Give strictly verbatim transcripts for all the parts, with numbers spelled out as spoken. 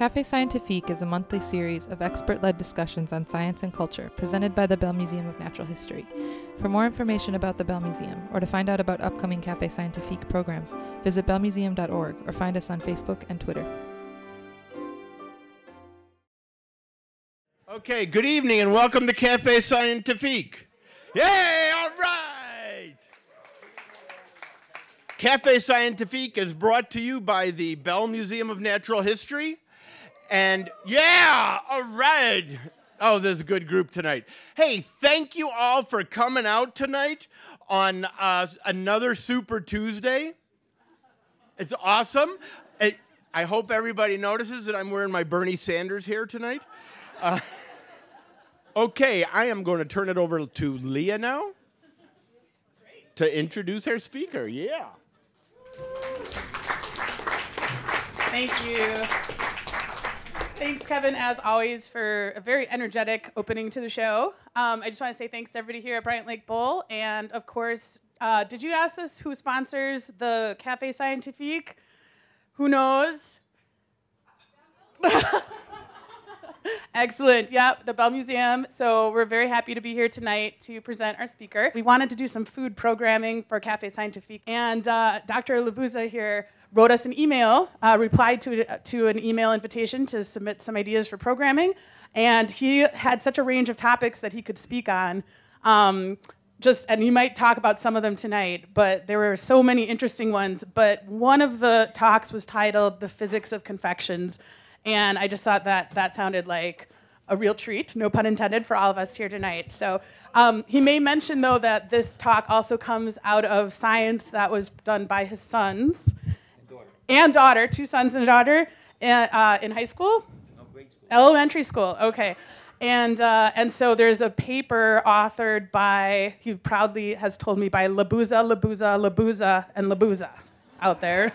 Café Scientifique is a monthly series of expert-led discussions on science and culture presented by the Bell Museum of Natural History. For more information about the Bell Museum or to find out about upcoming Café Scientifique programs, visit bell museum dot org or find us on Facebook and Twitter. Okay, good evening and welcome to Café Scientifique. Yay, all right! Café Scientifique is brought to you by the Bell Museum of Natural History. And yeah, all right. Oh, there's a good group tonight. Hey, thank you all for coming out tonight on uh, another Super Tuesday. It's awesome. I, I hope everybody notices that I'm wearing my Bernie Sanders hair tonight. Uh, okay, I am going to turn it over to Leah now to introduce our speaker. Yeah. Thank you. Thanks, Kevin, as always, for a very energetic opening to the show. Um, I just want to say thanks to everybody here at Bryant Lake Bowl. And, of course, uh, did you ask us who sponsors the Café Scientifique? Who knows? Excellent. Yep, the Bell Museum. So we're very happy to be here tonight to present our speaker. We wanted to do some food programming for Café Scientifique. And uh, Doctor Labuza here wrote us an email, uh, replied to, uh, to an email invitation to submit some ideas for programming. And he had such a range of topics that he could speak on. Um, just, and he might talk about some of them tonight, but there were so many interesting ones. But one of the talks was titled The Physics of Confections. And I just thought that that sounded like a real treat, no pun intended, for all of us here tonight. So um, he may mention, though, that this talk also comes out of science that was done by his sons. And daughter, two sons and a daughter, uh, in high school? No, grade school. Elementary school, okay. And, uh, and so there's a paper authored by, he proudly has told me, by Labuza, Labuza, Labuza, and Labuza out there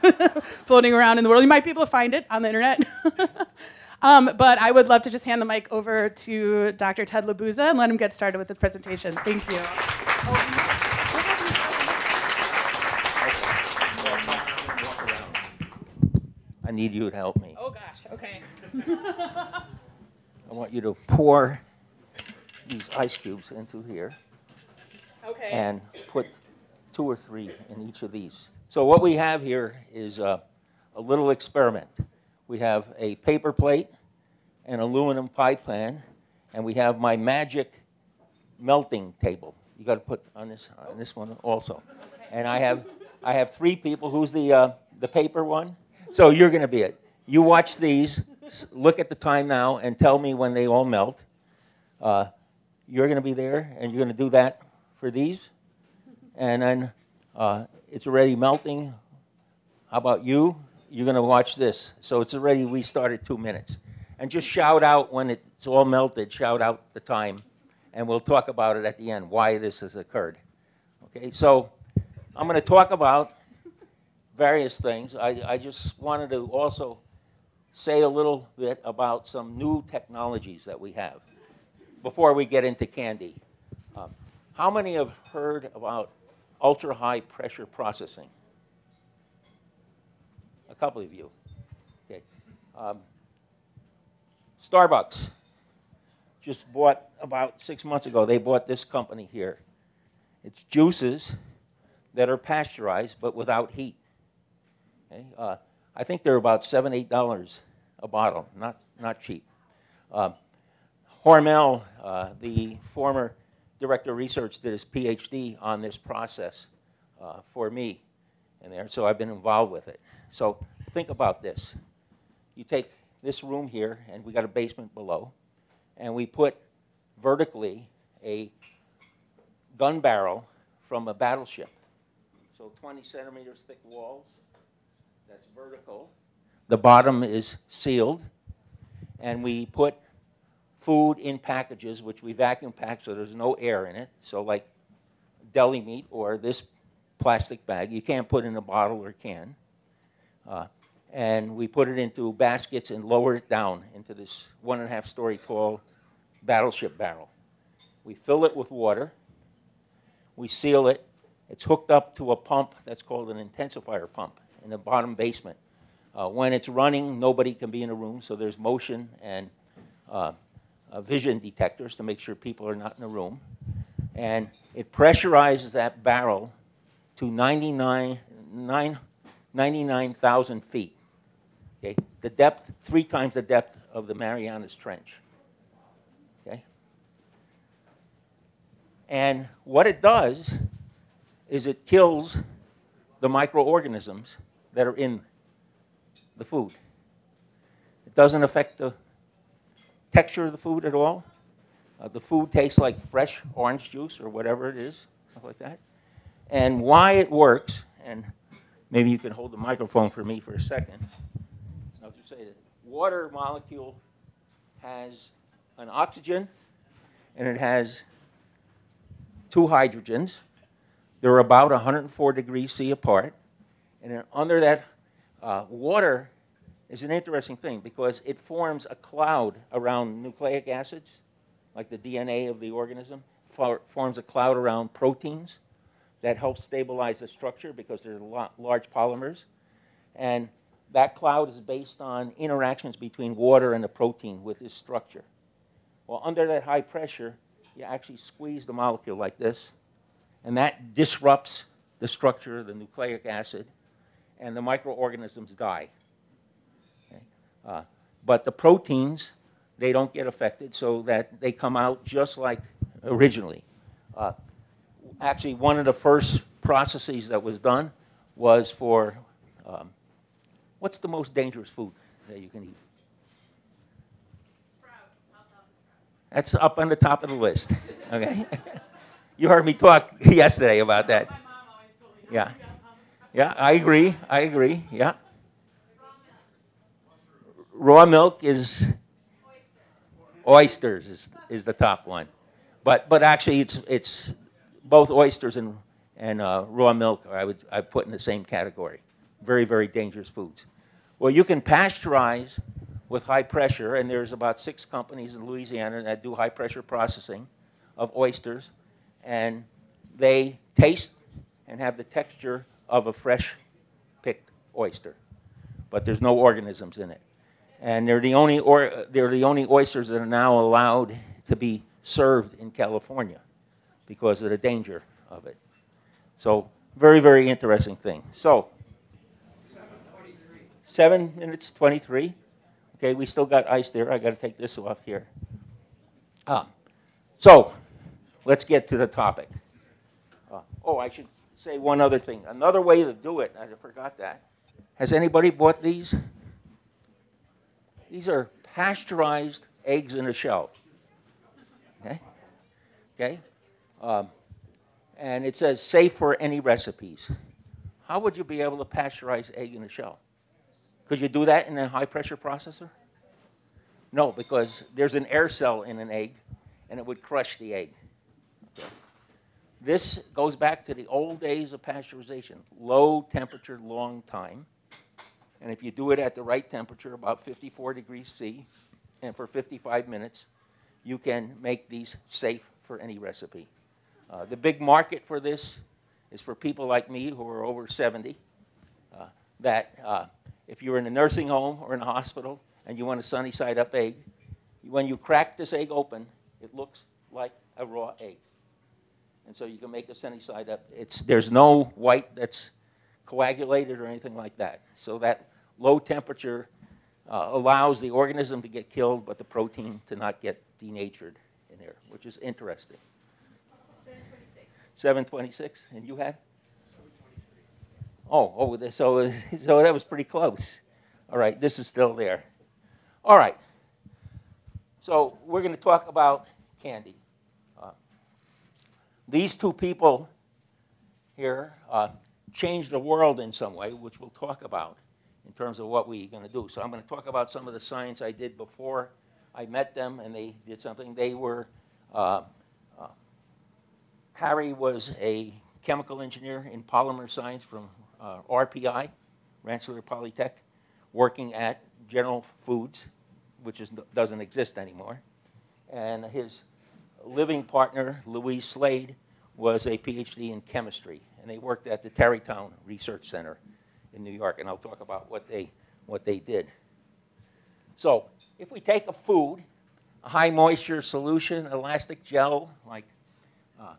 floating around in the world. You might be able to find it on the internet. um, but I would love to just hand the mic over to Doctor Ted Labuza and let him get started with his presentation. Thank you. Oh, I need you to help me. Oh, gosh, okay. I want you to pour these ice cubes into here. Okay. And put two or three in each of these. So what we have here is uh, a little experiment. We have a paper plate, an aluminum pie pan, and we have my magic melting table. You got to put on this on this one also. Okay. And I have I have three people. Who's the uh, the paper one? So you're going to be it. You watch these, look at the time now, and tell me when they all melt. Uh, you're going to be there, and you're going to do that for these. And then uh, it's already melting. How about you? You're going to watch this. So it's already, we started two minutes. And just shout out when it's all melted, shout out the time. And we'll talk about it at the end, why this has occurred. Okay, so I'm going to talk about various things. I, I just wanted to also say a little bit about some new technologies that we have before we get into candy. Um, how many have heard about ultra-high pressure processing? A couple of you. Okay. Um, Starbucks just bought, about six months ago, they bought this company here. It's juices that are pasteurized but without heat. Uh, I think they're about seven, eight dollars a bottle, not, not cheap. Uh, Hormel, uh, the former director of research, did his PhD on this process uh, for me in there, so I've been involved with it. So think about this. You take this room here, and we got a basement below, and we put vertically a gun barrel from a battleship. So twenty centimeters thick walls. That's vertical. The bottom is sealed. And we put food in packages, which we vacuum pack so there's no air in it. So like deli meat or this plastic bag, you can't put in a bottle or can. Uh, and we put it into baskets and lower it down into this one and a half story tall battleship barrel. We fill it with water. We seal it. It's hooked up to a pump that's called an intensifier pump in the bottom basement. Uh, when it's running, nobody can be in a room, so there's motion and uh, uh, vision detectors to make sure people are not in the room. And it pressurizes that barrel to ninety-nine thousand feet, okay? The depth, three times the depth of the Mariana's Trench, okay? And what it does is it kills the microorganisms that are in the food. It doesn't affect the texture of the food at all. Uh, the food tastes like fresh orange juice or whatever it is, stuff like that. And why it works, and maybe you can hold the microphone for me for a second. I'll just say that water molecule has an oxygen and it has two hydrogens. They're about one hundred four degrees C apart. And then under that Uh, water is an interesting thing because it forms a cloud around nucleic acids, like the D N A of the organism, for, forms a cloud around proteins that helps stabilize the structure because they're large polymers. And that cloud is based on interactions between water and the protein with this structure. Well, under that high pressure, you actually squeeze the molecule like this, and that disrupts the structure of the nucleic acid, and the microorganisms die. Okay. Uh, but the proteins, they don't get affected, so that they come out just like originally. Uh, actually, one of the first processes that was done was for, um, what's the most dangerous food that you can eat? Sprouts, sprouts. That's up on the top of the list, okay? You heard me talk yesterday about that. My mom always told me, yeah. Yeah, I agree, I agree, yeah. Raw milk is, oysters is, is the top one. But, but actually it's, it's both oysters and, and uh, raw milk I would I put in the same category. Very, very dangerous foods. Well, you can pasteurize with high pressure, and there's about six companies in Louisiana that do high pressure processing of oysters, and they taste and have the texture of a fresh picked oyster, but there's no organisms in it. And they're the only or they're the only oysters that are now allowed to be served in California because of the danger of it. So very, very interesting thing. So seven minutes twenty-three. Okay, we still got ice there. I got to take this off here. Ah, so let's get to the topic. Uh, oh, I should say one other thing. Another way to do it, I forgot that. Has anybody bought these? These are pasteurized eggs in a shell. Okay? Okay? Um, and it says, safe for any recipes. How would you be able to pasteurize egg in a shell? Could you do that in a high-pressure processor? No, because there's an air cell in an egg, and it would crush the egg. Okay. This goes back to the old days of pasteurization, low temperature, long time. And if you do it at the right temperature, about fifty-four degrees C, and for fifty-five minutes, you can make these safe for any recipe. Uh, the big market for this is for people like me who are over seventy, uh, that uh, if you're in a nursing home or in a hospital and you want a sunny side up egg, when you crack this egg open, it looks like a raw egg. And so you can make a sunny side up. It's, there's no white that's coagulated or anything like that. So that low temperature uh, allows the organism to get killed, but the protein to not get denatured in there, which is interesting. seven twenty-six. seven twenty-six, and you had? seven twenty-three. Oh, oh so, so that was pretty close. All right, this is still there. All right, so we're going to talk about candy. These two people here uh, changed the world in some way, which we'll talk about in terms of what we're going to do. So I'm going to talk about some of the science I did before I met them, and they did something. They were, uh, uh, Harry was a chemical engineer in polymer science from uh, R P I, Rensselaer Polytech, working at General Foods, which is, doesn't exist anymore, and his living partner, Louise Slade, was a PhD in chemistry, and they worked at the Tarrytown Research Center in New York, and I'll talk about what they what they did. So if we take a food, a high moisture solution, elastic gel, like uh,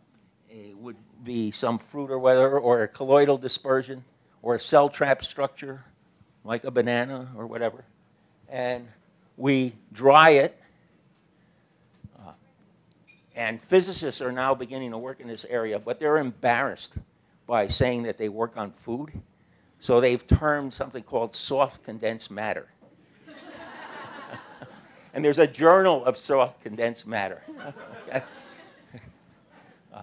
it would be some fruit or whatever, or a colloidal dispersion, or a cell trap structure, like a banana or whatever, and we dry it. Uh, and physicists are now beginning to work in this area, but they're embarrassed by saying that they work on food. So they've termed something called soft condensed matter. And there's a journal of soft condensed matter. Okay. uh,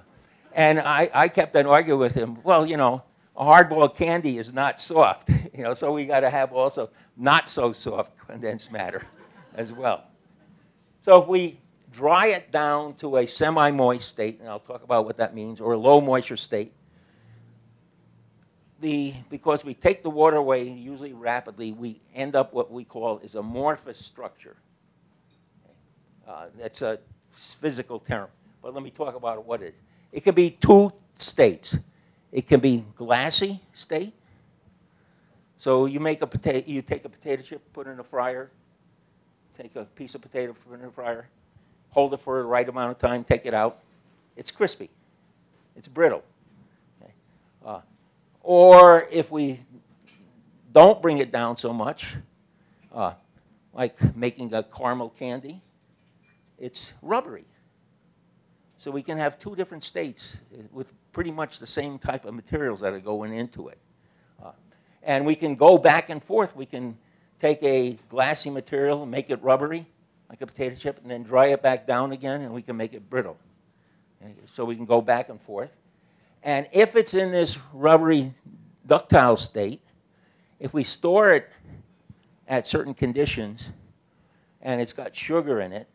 and I, I kept on arguing with him, well, you know, a hard-boiled candy is not soft, you know, so we got to have also not so soft condensed matter as well. So if we dry it down to a semi-moist state, and I'll talk about what that means, or a low moisture state, the, because we take the water away, usually rapidly, we end up what we call is amorphous structure. Uh, that's a physical term, but let me talk about what it is. It can be two states. It can be glassy state. So you make a potato, you take a potato chip, put it in a fryer, take a piece of potato, put it in a fryer, hold it for the right amount of time, take it out. It's crispy. It's brittle. Okay. Uh, or if we don't bring it down so much, uh, like making a caramel candy, it's rubbery. So we can have two different states with pretty much the same type of materials that are going into it. Uh, and we can go back and forth. We can take a glassy material and make it rubbery, like a potato chip, and then dry it back down again, and we can make it brittle. Okay? So we can go back and forth. And if it's in this rubbery, ductile state, if we store it at certain conditions and it's got sugar in it,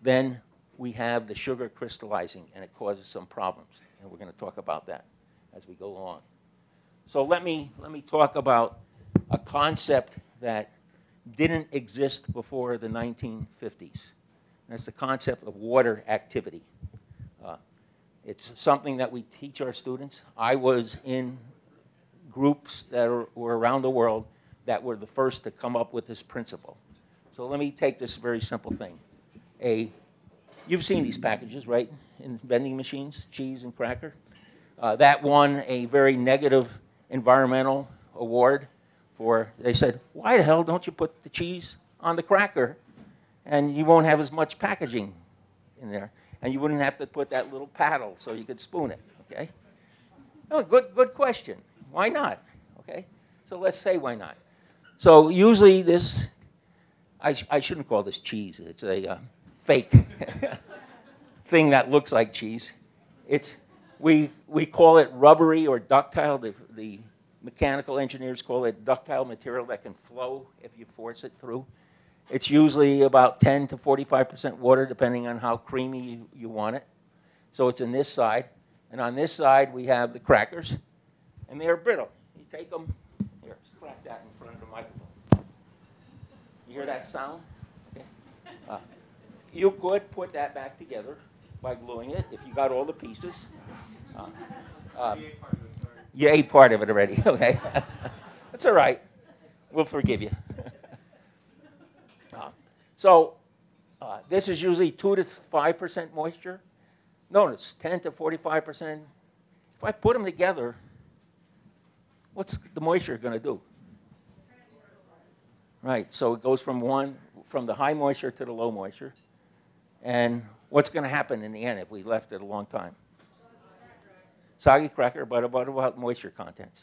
then we have the sugar crystallizing, and it causes some problems. And we're going to talk about that as we go along. So let me, let me talk about a concept that didn't exist before the nineteen fifties. That's the concept of water activity. Uh, it's something that we teach our students. I was in groups that are, were around the world that were the first to come up with this principle. So let me take this very simple thing. A You've seen these packages, right, in vending machines, cheese and cracker. Uh, that won a very negative environmental award for, they said, why the hell don't you put the cheese on the cracker and you won't have as much packaging in there and you wouldn't have to put that little paddle so you could spoon it, okay? No, good, good question. Why not, okay? So let's say why not. So usually this, I, sh I shouldn't call this cheese. It's a... Uh, fake thing that looks like cheese. It's, we, we call it rubbery or ductile. The, the mechanical engineers call it ductile material that can flow if you force it through. It's usually about ten to forty-five percent water, depending on how creamy you, you want it. So it's in this side. And on this side, we have the crackers. And they are brittle. You take them. Here, crack that in front of the microphone. You hear that sound? Okay. Uh, You could put that back together by gluing it if you got all the pieces. Uh, uh, you, ate part of it, sorry. You ate part of it already, okay. That's all right. We'll forgive you. uh, so uh, this is usually two to five percent moisture. Notice ten to forty-five percent. If I put them together, what's the moisture going to do? Right, so it goes from, one, from the high moisture to the low moisture. And what's going to happen in the end if we left it a long time? Soggy cracker, but what about moisture contents?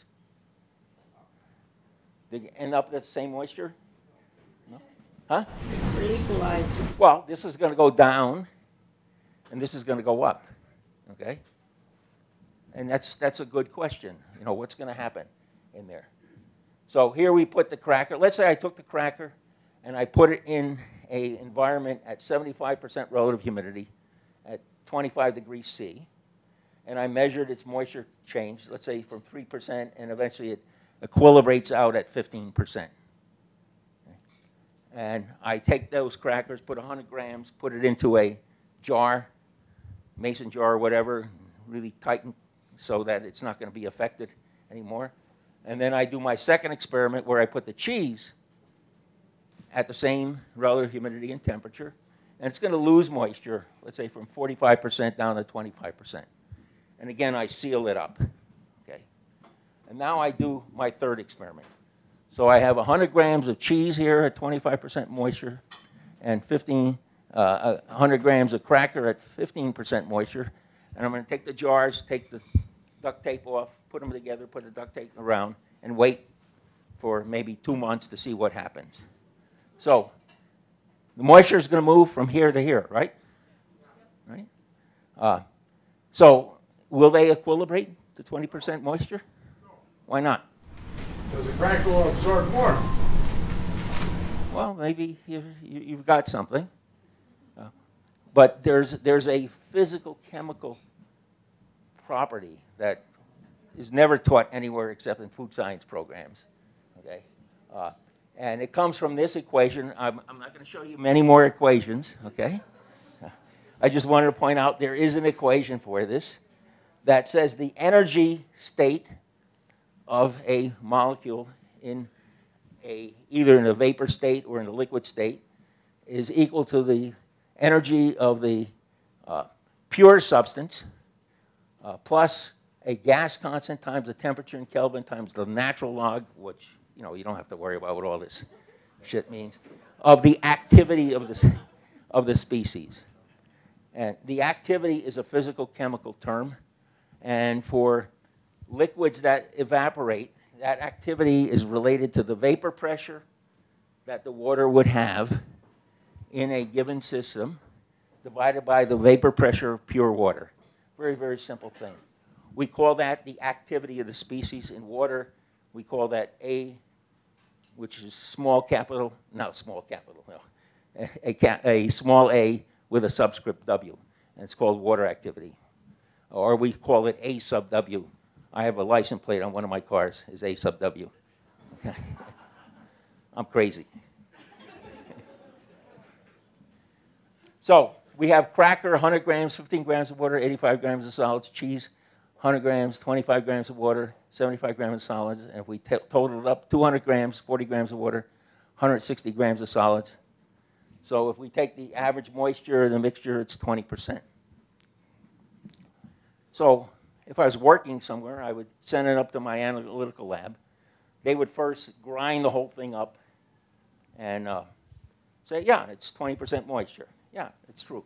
Did you end up with the same moisture? No? Huh? Equalized. Well, this is going to go down, and this is going to go up, okay? And that's, that's a good question. You know, what's going to happen in there? So here we put the cracker. Let's say I took the cracker, and I put it in an environment at seventy-five percent relative humidity at twenty-five degrees C, and I measured its moisture change, let's say from three percent, and eventually it equilibrates out at fifteen percent. Okay. And I take those crackers, put one hundred grams, put it into a jar, mason jar or whatever, really tighten so that it's not going to be affected anymore. And then I do my second experiment where I put the cheese at the same relative humidity and temperature, and it's going to lose moisture, let's say from forty-five percent down to twenty-five percent. And again, I seal it up. Okay. And now I do my third experiment. So I have one hundred grams of cheese here at twenty-five percent moisture and fifteen, uh, one hundred grams of cracker at fifteen percent moisture. And I'm going to take the jars, take the duct tape off, put them together, put the duct tape around, and wait for maybe two months to see what happens. So the moisture is going to move from here to here, right? Right? Uh, so will they equilibrate to twenty percent moisture? Why not? Does the cracker will absorb more? Well, maybe you've, you've got something. Uh, but there's, there's a physical chemical property that is never taught anywhere except in food science programs. Okay? Uh, and it comes from this equation. I'm, I'm not going to show you many more equations. Okay? I just wanted to point out there is an equation for this that says the energy state of a molecule in a, either in a vapor state or in a liquid state is equal to the energy of the uh, pure substance uh, plus a gas constant times the temperature in Kelvin times the natural log, which, you know, you don't have to worry about what all this shit means, of the activity of the, of the species. And the activity is a physical chemical term, and for liquids that evaporate, that activity is related to the vapor pressure that the water would have in a given system divided by the vapor pressure of pure water. Very, very simple thing. We call that the activity of the species in water. We call that A, which is small capital, no, small capital, no, a, a, a small a with a subscript W, and it's called water activity. Or we call it A sub W. I have a license plate on one of my cars, is A sub W. I'm crazy. So we have cracker, one hundred grams, fifteen grams of water, eighty-five grams of solids, cheese, one hundred grams, twenty-five grams of water, seventy-five grams of solids, and if we total it up, two hundred grams, forty grams of water, one hundred sixty grams of solids. So if we take the average moisture of the mixture, it's twenty percent. So if I was working somewhere, I would send it up to my analytical lab. They would first grind the whole thing up and uh, say, yeah, it's twenty percent moisture. Yeah, it's true.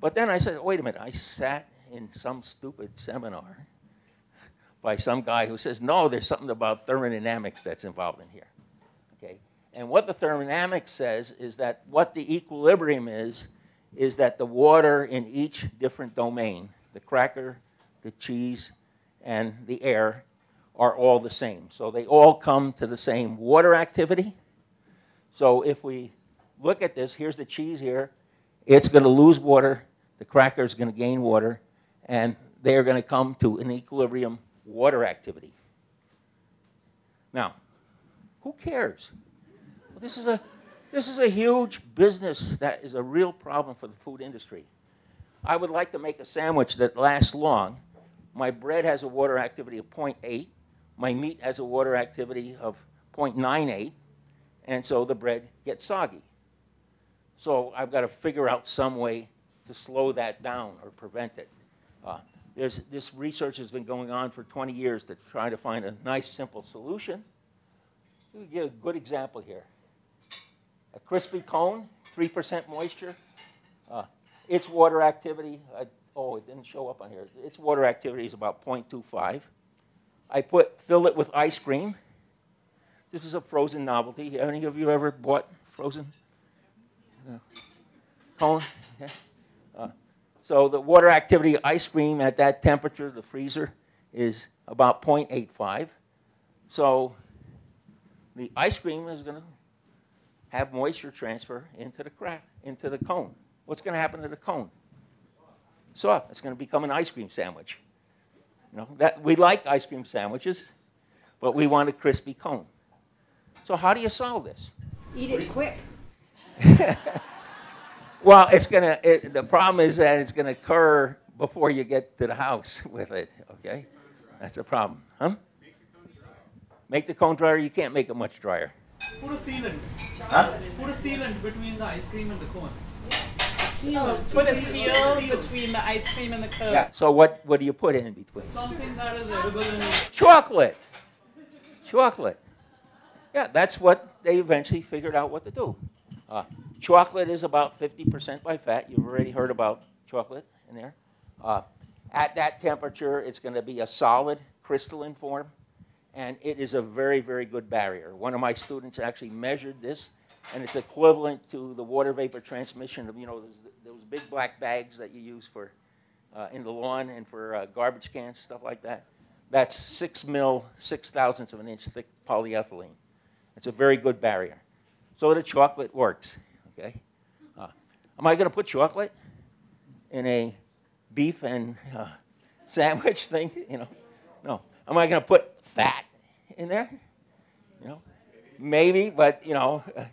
But then I said, wait a minute. I sat in some stupid seminar by some guy who says, no, there's something about thermodynamics that's involved in here. Okay? And what the thermodynamics says is that what the equilibrium is, is that the water in each different domain, the cracker, the cheese, and the air are all the same. So they all come to the same water activity. So if we look at this, here's the cheese here. It's going to lose water. The cracker is going to gain water. And they're going to come to an equilibrium water activity. Now, who cares? Well, this is a, this is a huge business that is a real problem for the food industry. I would like to make a sandwich that lasts long. My bread has a water activity of zero point eight. My meat has a water activity of zero point nine eight. And so the bread gets soggy. So I've got to figure out some way to slow that down or prevent it. Uh, there's, this research has been going on for twenty years to try to find a nice, simple solution. Let me give a good example here. A crispy cone, three percent moisture. Uh, its water activity, I, oh, it didn't show up on here. Its water activity is about zero point two five. I put, fill it with ice cream. This is a frozen novelty. Any of you ever bought frozen uh, cone? Yeah. Uh, so the water activity of ice cream at that temperature, the freezer, is about zero point eight five. So the ice cream is going to have moisture transfer into the crack, into the cone. What's going to happen to the cone? Soft. It's going to become an ice cream sandwich. You know, that, we like ice cream sandwiches, but we want a crispy cone. So how do you solve this? Eat it quick. Well, it's going it, to, the problem is that it's going to occur before you get to the house with it, okay? That's a problem, huh? Make the cone drier. Make the cone drier, you can't make it much drier. Put a sealant. Huh? Put a sealant between the ice cream and the cone. Seal. Put a seal between the ice cream and the cone. Yeah. So what, what do you put in between? Something that is edible in it. Chocolate. Chocolate. Yeah, that's what they eventually figured out what to do. Uh, chocolate is about fifty percent by fat. You've already heard about chocolate in there. Uh, at that temperature, it's going to be a solid crystalline form, and it is a very, very good barrier. One of my students actually measured this, and it's equivalent to the water vapor transmission of, you know, those, those big black bags that you use for uh, in the lawn and for uh, garbage cans, stuff like that. That's six mil, six thousandths of an inch thick polyethylene. It's a very good barrier. So the chocolate works, okay? Uh, am I going to put chocolate in a beef and uh, sandwich thing? You know, no. Am I going to put fat in there? You know, maybe, but you know, uh,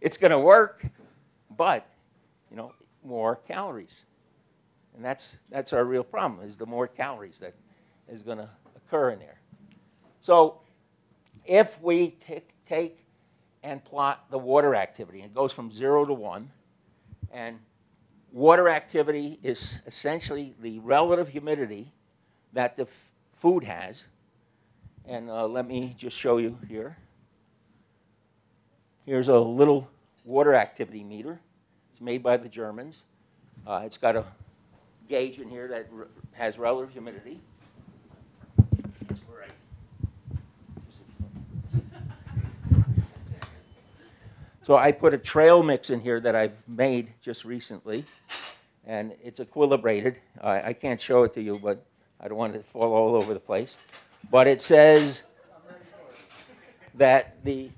it's going to work. But you know, more calories, and that's that's our real problem: is the more calories that is going to occur in there. So, if we take and plot the water activity, it goes from zero to one, and water activity is essentially the relative humidity that the food has. And uh, let me just show you here. Here's a little water activity meter. It's made by the Germans. Uh, it's got a gauge in here that r has relative humidity. That's right. So I put a trail mix in here that I've made just recently, and it's equilibrated. Uh, I can't show it to you, but I don't want it to fall all over the place. But it says that the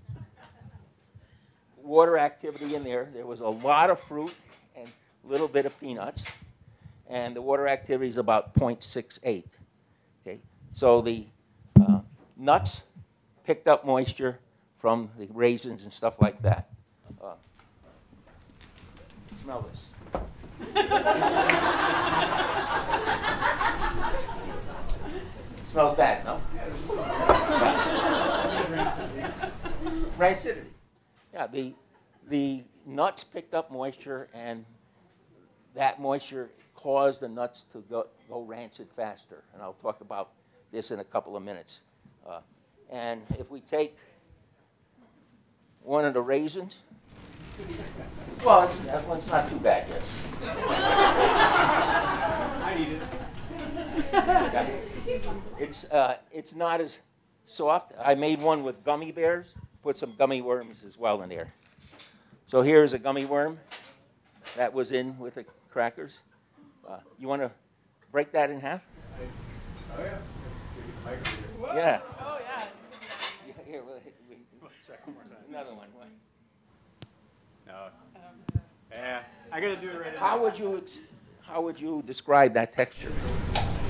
water activity in there, there was a lot of fruit and a little bit of peanuts, and the water activity is about zero point six eight. Okay? So the uh, nuts picked up moisture from the raisins and stuff like that. Uh, smell this. Smells bad, no? Rancidity. Yeah, the, the nuts picked up moisture, and that moisture caused the nuts to go, go rancid faster. And I'll talk about this in a couple of minutes. Uh, and if we take one of the raisins, well, it's, that one's not too bad yet. I need it. Okay. It's, uh, it's not as soft. I made one with gummy bears, put some gummy worms as well in there. So here's a gummy worm that was in with the crackers. Uh, you want to break that in half? Oh, yeah. Yeah. Oh, yeah. Yeah, here, we'll, we, we'll check one more time. Another one. What? No. Um, yeah, I got to do it right now. How would you, how would you describe that texture?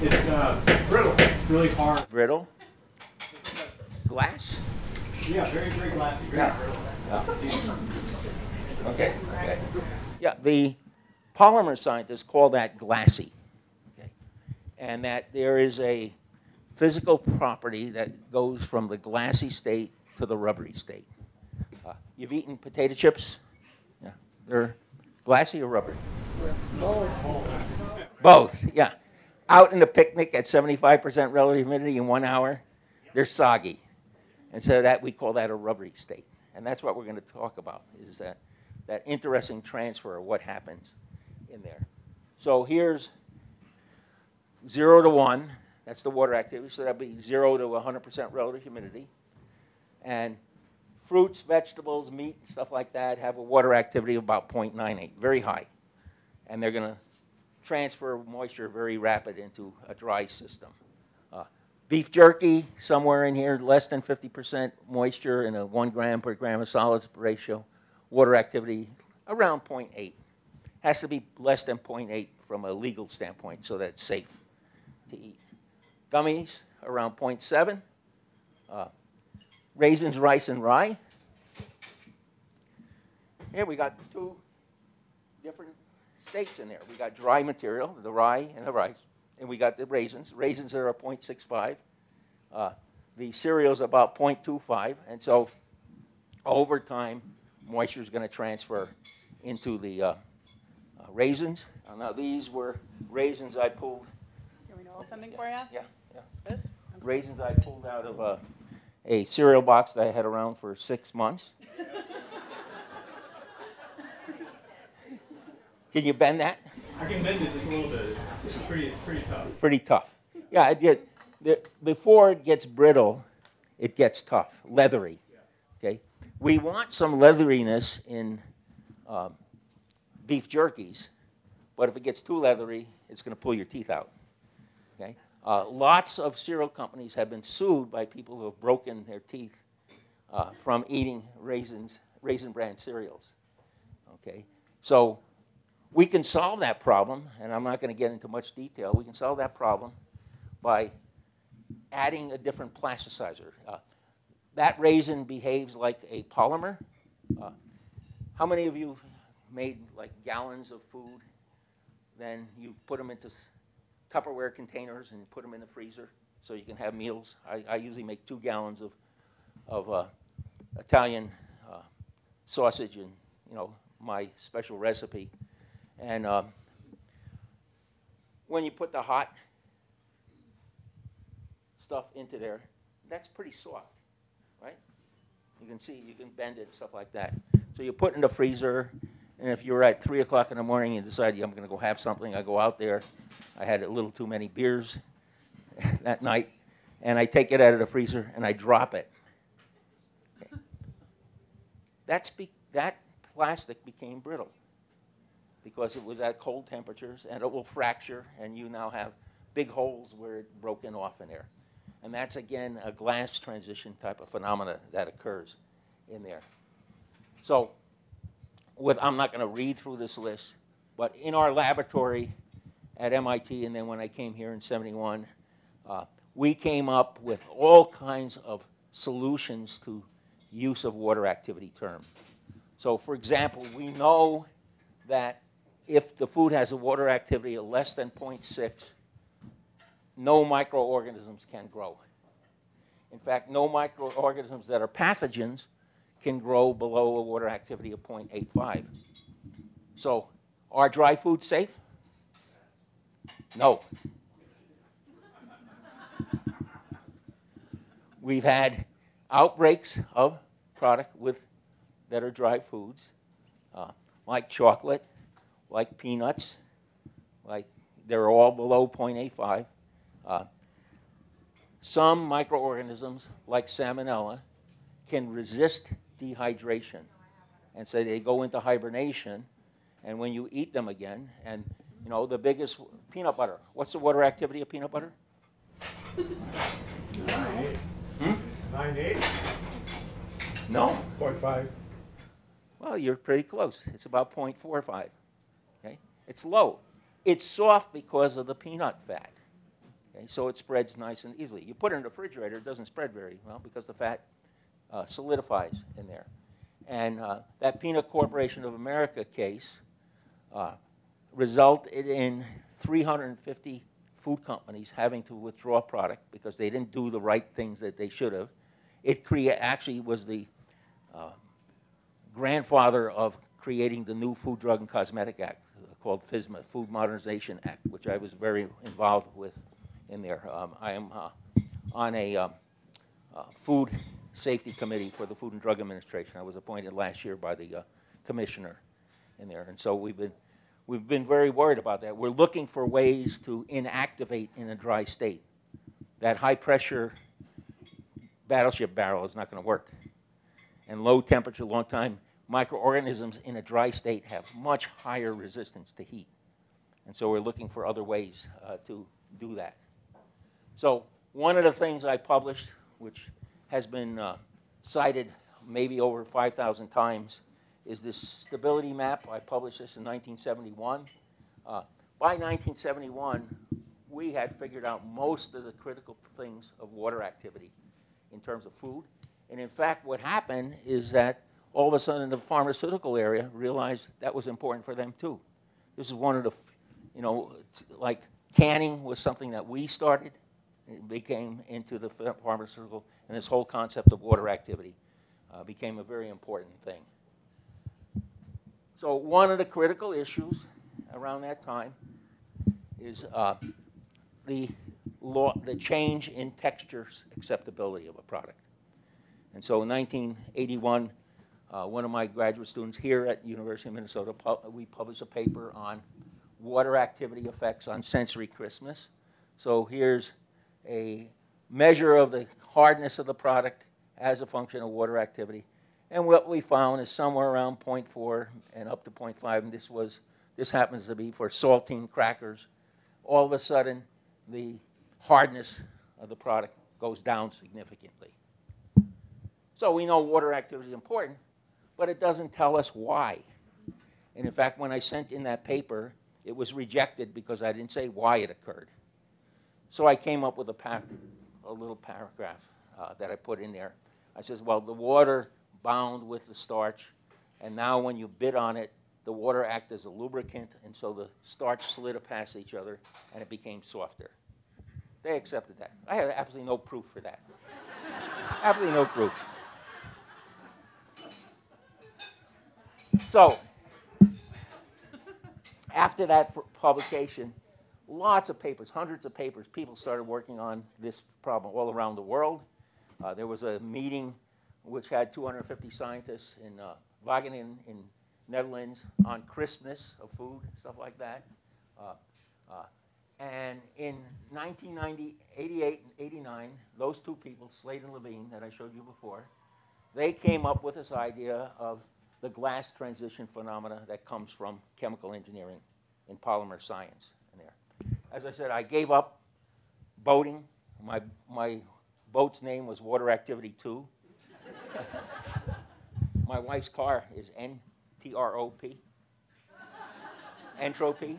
It's uh, brittle. It's really hard. Brittle? Glass? Yeah, very, very glassy. Very yeah. brittle. Yeah. Okay. Okay. Yeah, the polymer scientists call that glassy. Okay. And that there is a physical property that goes from the glassy state to the rubbery state. Uh, you've eaten potato chips? Yeah. They're glassy or rubbery? Both. Both, yeah. Out in the picnic at seventy-five percent relative humidity in one hour, they're soggy. And so that we call that a rubbery state. And that's what we're going to talk about, is that, that interesting transfer of what happens in there. So here's zero to one. That's the water activity. So that'd be zero to one hundred percent relative humidity. And fruits, vegetables, meat, and stuff like that have a water activity of about zero point nine eight, very high. And they're going to transfer moisture very rapid into a dry system. Uh, beef jerky, somewhere in here, less than fifty percent moisture in a one gram per gram of solids ratio. Water activity around zero point eight. Has to be less than zero point eight from a legal standpoint, so that's safe to eat. Gummies, around zero point seven. Uh, raisins, rice, and rye. Here we got two different states in there. We got dry material, the rye and the rice, and we got the raisins. Raisins are zero point six five. Uh, the cereals about zero point two five, and so over time, moisture is going to transfer into the uh, uh, raisins. Uh, now, these were raisins I pulled. Do we know something yeah, for you? Yeah, yeah. This? Okay. Raisins I pulled out of a, a cereal box that I had around for six months. Can you bend that? I can bend it just a little bit. It's pretty, it's pretty tough. Pretty tough. Yeah, it gets, the, before it gets brittle, it gets tough, leathery. Okay, we want some leatheriness in um, beef jerkies, but if it gets too leathery, it's going to pull your teeth out. Okay, uh, lots of cereal companies have been sued by people who have broken their teeth uh, from eating raisins, Raisin Bran cereals. Okay, so we can solve that problem, and I'm not going to get into much detail. We can solve that problem by adding a different plasticizer. Uh, that raisin behaves like a polymer. Uh, how many of you made like gallons of food? Then you put them into Tupperware containers and put them in the freezer so you can have meals. I, I usually make two gallons of, of uh, Italian uh, sausage and, you know, my special recipe. And uh, when you put the hot stuff into there, that's pretty soft, right? You can see, you can bend it, stuff like that. So you put it in the freezer, and if you're at three o'clock in the morning and you decide, yeah, I'm going to go have something, I go out there. I had a little too many beers that night, and I take it out of the freezer and I drop it. Okay. That's be that plastic became brittle, because it was at cold temperatures, and it will fracture, and you now have big holes where it's broken off in there. And that's, again, a glass transition type of phenomena that occurs in there. So with, I'm not going to read through this list, but in our laboratory at M I T, and then when I came here in seventy-one, uh, we came up with all kinds of solutions to use of water activity term. So, for example, we know that if the food has a water activity of less than zero point six, no microorganisms can grow. In fact, no microorganisms that are pathogens can grow below a water activity of zero point eight five. So are dry foods safe? No. We've had outbreaks of product with, that are dry foods. Uh, like chocolate, like peanuts, like they're all below zero point eight five. Uh, some microorganisms, like salmonella, can resist dehydration. And so they go into hibernation, and when you eat them again, and you know, the biggest, peanut butter. What's the water activity of peanut butter? nine eight. Hmm? nine eight? No. zero point five. Well, you're pretty close. It's about zero point four five. Okay? It's low. It's soft because of the peanut fat. Okay? So it spreads nice and easily. You put it in the refrigerator, it doesn't spread very well because the fat uh, solidifies in there. And uh, that Peanut Corporation of America case uh, resulted in three hundred fifty food companies having to withdraw product because they didn't do the right things that they should have. It crea- actually was the uh, grandfather of creating the new Food, Drug, and Cosmetic Act called FISMA, Food Modernization Act, which I was very involved with in there. Um, I am uh, on a um, uh, food safety committee for the Food and Drug Administration. I was appointed last year by the uh, commissioner in there. And so we've been, we've been very worried about that. We're looking for ways to inactivate in a dry state. That high-pressure battleship barrel is not going to work. And low temperature, long time, microorganisms in a dry state have much higher resistance to heat. And so we're looking for other ways uh, to do that. So one of the things I published, which has been uh, cited maybe over five thousand times, is this stability map. I published this in nineteen seventy-one. Uh, by nineteen seventy-one, we had figured out most of the critical things of water activity in terms of food. And in fact, what happened is that all of a sudden the pharmaceutical area realized that was important for them too. This is one of the, you know, like canning was something that we started. It became into the pharmaceutical and this whole concept of water activity uh, became a very important thing. So one of the critical issues around that time is uh, the law, the change in texture's acceptability of a product. And so in nineteen eighty-one, uh, one of my graduate students here at University of Minnesota, pu we published a paper on water activity effects on sensory crispness. So here's a measure of the hardness of the product as a function of water activity. And what we found is somewhere around zero point four and up to zero point five, and this was, this happens to be for saltine crackers. All of a sudden, the hardness of the product goes down significantly. So we know water activity is important, but it doesn't tell us why. And in fact, when I sent in that paper, it was rejected because I didn't say why it occurred. So I came up with a, par a little paragraph uh, that I put in there. I says, well, the water bound with the starch, and now when you bit on it, the water acted as a lubricant, and so the starch slid past each other, and it became softer. They accepted that. I have absolutely no proof for that. Absolutely no proof. So, after that publication, lots of papers, hundreds of papers, people started working on this problem all around the world. Uh, there was a meeting which had two hundred fifty scientists in uh, Wageningen in Netherlands on crispness of food, stuff like that. Uh, uh, and in nineteen eighty-eight and eighty-nine, those two people, Slade and Levine, that I showed you before, they came up with this idea of the glass transition phenomena that comes from chemical engineering and polymer science in there. As I said, I gave up boating. My, my boat's name was Water Activity two. My wife's car is N T R O P, entropy.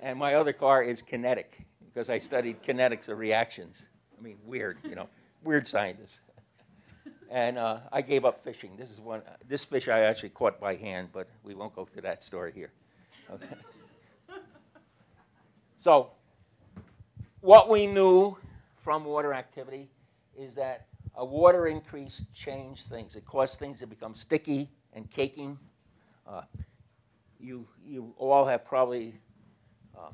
And my other car is kinetic, because I studied kinetics of reactions. I mean, weird, you know, weird scientists. And uh, I gave up fishing. This is one. This fish I actually caught by hand, but we won't go to that story here. Okay. So, what we knew from water activity is that a water increase changed things. It caused things to become sticky and caking. Uh, you you all have probably uh,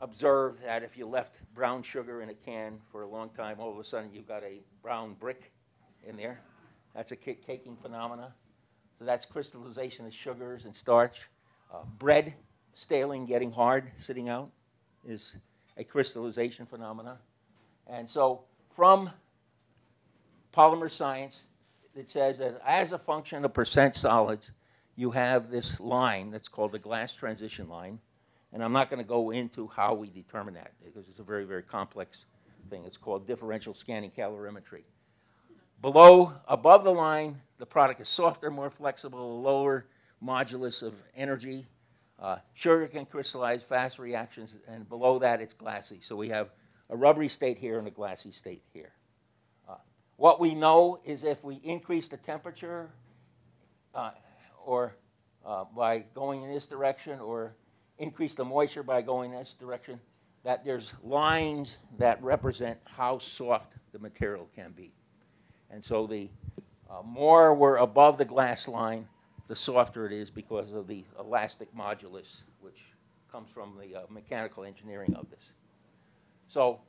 observed that if you left brown sugar in a can for a long time, all of a sudden you've got a brown brick in there. That's a caking phenomena. So that's crystallization of sugars and starch. Uh, bread staling, getting hard, sitting out is a crystallization phenomena. And so from polymer science, it says that as a function of percent solids, you have this line that's called the glass transition line. And I'm not going to go into how we determine that, because it's a very, very complex thing. It's called differential scanning calorimetry. Below, above the line, the product is softer, more flexible, lower modulus of energy. Uh, sugar can crystallize, fast reactions, and below that it's glassy. So we have a rubbery state here and a glassy state here. Uh, what we know is if we increase the temperature uh, or uh, by going in this direction, or increase the moisture by going in this direction, that there's lines that represent how soft the material can be. And so the uh, more we're above the glass line, the softer it is because of the elastic modulus, which comes from the uh, mechanical engineering of this. So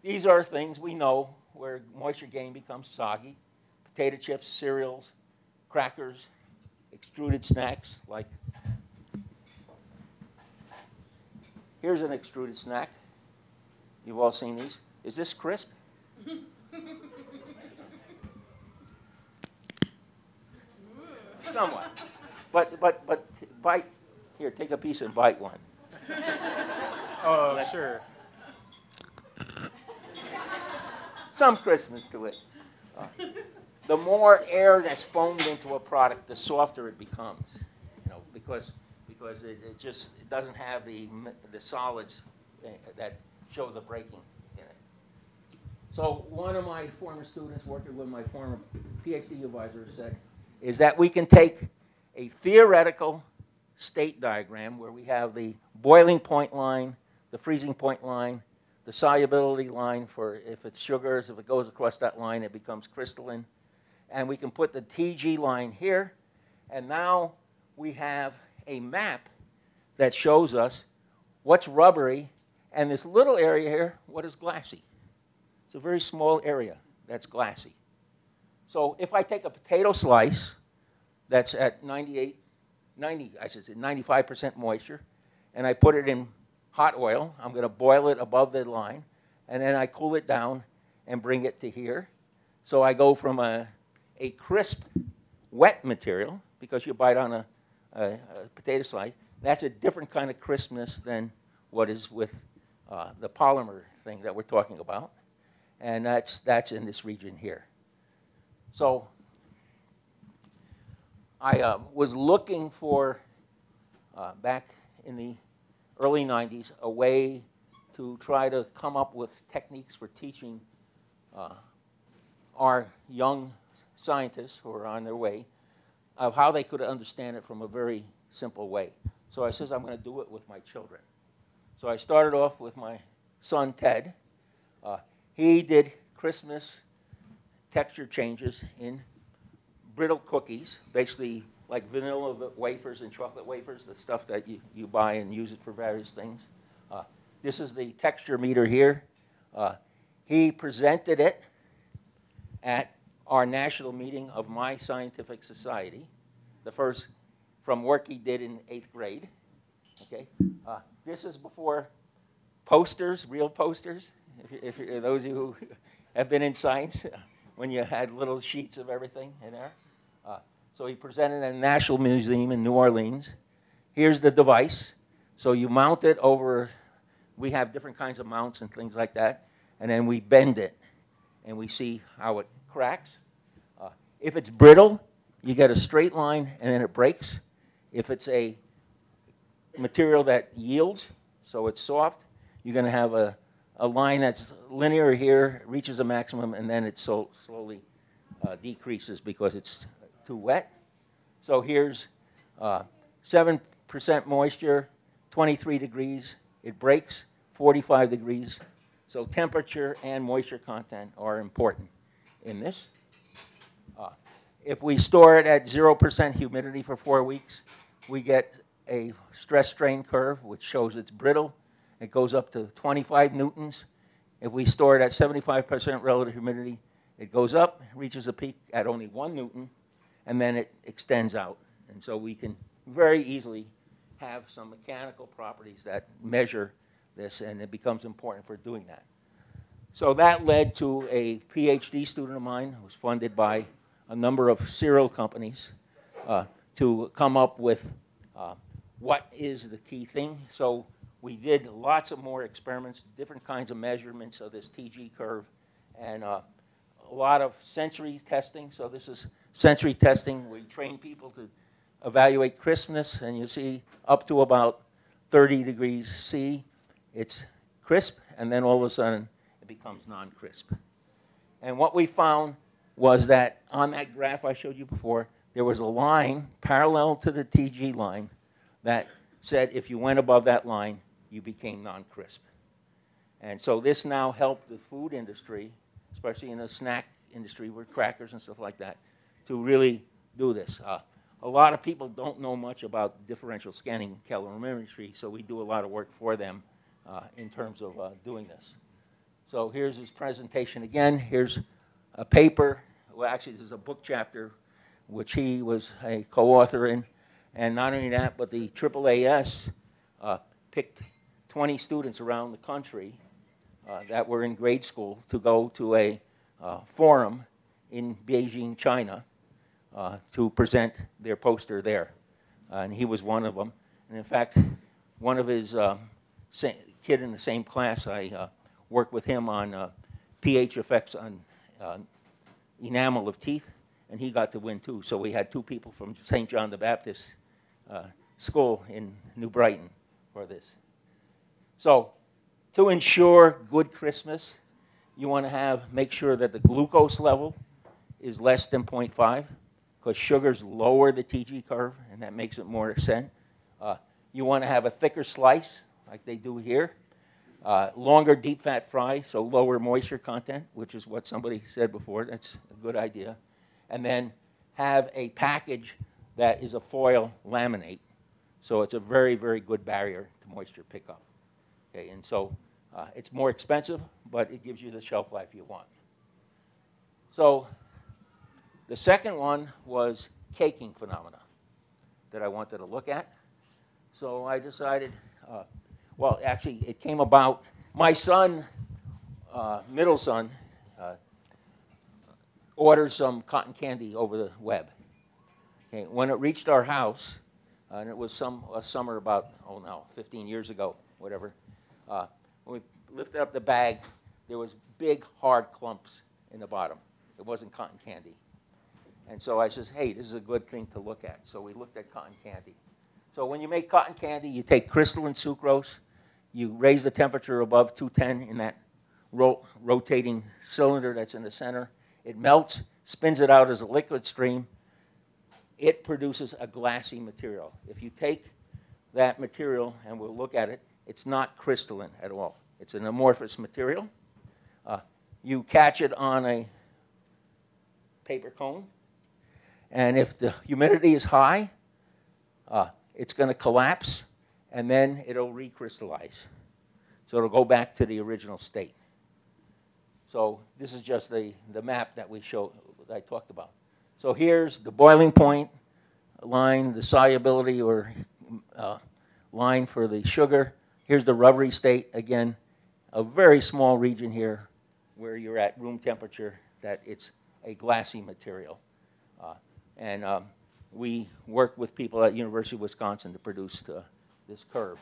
these are things we know where moisture gain becomes soggy. Potato chips, cereals, crackers, extruded snacks like... Here's an extruded snack. You've all seen these. Is this crisp? Somewhat, but but but bite here. Take a piece and bite one. Oh, that's sure. Some crispness to it. Uh, the more air that's foamed into a product, the softer it becomes. You know, because because it, it just it doesn't have the the solids that show the breaking in it. So one of my former students, working with my former PhD advisor, said, is that we can take a theoretical state diagram where we have the boiling point line, the freezing point line, the solubility line for if it's sugars. If it goes across that line, it becomes crystalline. and we can put the T G line here, and now we have a map that shows us what's rubbery, and this little area here, what is glassy? It's a very small area that's glassy. So if I take a potato slice that's at ninety-eight, ninety, I should say ninety-five percent moisture, and I put it in hot oil, I'm going to boil it above the line, and then I cool it down and bring it to here. So I go from a, a crisp, wet material, because you bite on a, a, a potato slice, that's a different kind of crispness than what is with uh, the polymer thing that we're talking about. And that's, that's in this region here. So I uh, was looking for, uh, back in the early nineties, a way to try to come up with techniques for teaching uh, our young scientists who are on their way of how they could understand it from a very simple way. So I says, I'm going to do it with my children. So I started off with my son, Ted. Uh, he did Christmas texture changes in brittle cookies, basically like vanilla wafers and chocolate wafers, the stuff that you, you buy and use it for various things. Uh, this is the texture meter here. Uh, he presented it at our national meeting of my scientific society, the first from work he did in eighth grade. Okay, uh, this is before posters, real posters. If, if those of you who have been in science, when you had little sheets of everything in there. Uh, so he presented at the National Museum in New Orleans. Here's the device. So you mount it over, we have different kinds of mounts and things like that, and then we bend it, and we see how it cracks. Uh, if it's brittle, you get a straight line, and then it breaks. If it's a material that yields, so it's soft, you're going to have a, a line that's linear here, reaches a maximum, and then it so slowly uh, decreases because it's too wet. So here's uh, seven percent moisture, twenty-three degrees, it breaks, forty-five degrees. So temperature and moisture content are important in this. Uh, if we store it at zero percent humidity for four weeks, we get a stress strain curve, which shows it's brittle. It goes up to twenty-five newtons. If we store it at seventy-five percent relative humidity, it goes up, reaches a peak at only one newton, and then it extends out. And so we can very easily have some mechanical properties that measure this, and it becomes important for doing that. So that led to a PhD student of mine who was funded by a number of cereal companies uh, to come up with uh, what is the key thing. So we did lots of more experiments, different kinds of measurements of this T G curve, and uh, a lot of sensory testing. So this is sensory testing. We train people to evaluate crispness, and you see up to about thirty degrees C, it's crisp, and then all of a sudden, it becomes non-crisp. And what we found was that on that graph I showed you before, there was a line parallel to the T G line that said if you went above that line, you became non-crisp. And so this now helped the food industry, especially in the snack industry with crackers and stuff like that, to really do this. Uh, a lot of people don't know much about differential scanning calorimetry, so we do a lot of work for them uh, in terms of uh, doing this. So here's his presentation again. Here's a paper. Well, actually, there's a book chapter, which he was a co-author in. And not only that, but the A A A S uh, picked twenty students around the country uh, that were in grade school to go to a uh, forum in Beijing, China, uh, to present their poster there. Uh, and he was one of them. And in fact, one of his uh, kid in the same class, I uh, worked with him on uh, pH effects on uh, enamel of teeth, and he got to win too. So we had two people from Saint John the Baptist uh, School in New Brighton for this. So to ensure good Christmas, you want to have make sure that the glucose level is less than zero point five, because sugars lower the T G curve, and that makes it more accented. Uh, you want to have a thicker slice, like they do here. Uh, longer deep fat fry, so lower moisture content, which is what somebody said before. That's a good idea. and then have a package that is a foil laminate. So it's a very, very good barrier to moisture pickup. Okay, and so uh, it's more expensive, but it gives you the shelf life you want. So the second one was caking phenomena that I wanted to look at. So I decided, uh, well, actually, it came about. My son, uh, middle son, uh, ordered some cotton candy over the web. Okay, when it reached our house, uh, and it was some a summer about, oh no, fifteen years ago, whatever, uh, when we lifted up the bag, there was big, hard clumps in the bottom. It wasn't cotton candy. And so I says, hey, this is a good thing to look at. So we looked at cotton candy. So when you make cotton candy, you take crystalline sucrose, you raise the temperature above two ten in that ro rotating cylinder that's in the center. It melts, spins it out as a liquid stream. It produces a glassy material. If you take that material, and we'll look at it, it's not crystalline at all. It's an amorphous material. Uh, you catch it on a paper cone, and if the humidity is high, uh, it's going to collapse, and then it'll recrystallize. So it'll go back to the original state. So this is just the, the map that we showed, that I talked about. So here's the boiling point line, the solubility or uh, line for the sugar. Here's the rubbery state. Again, a very small region here where you're at room temperature, that it's a glassy material. Uh, and um, we work with people at University of Wisconsin to produce the, this curve.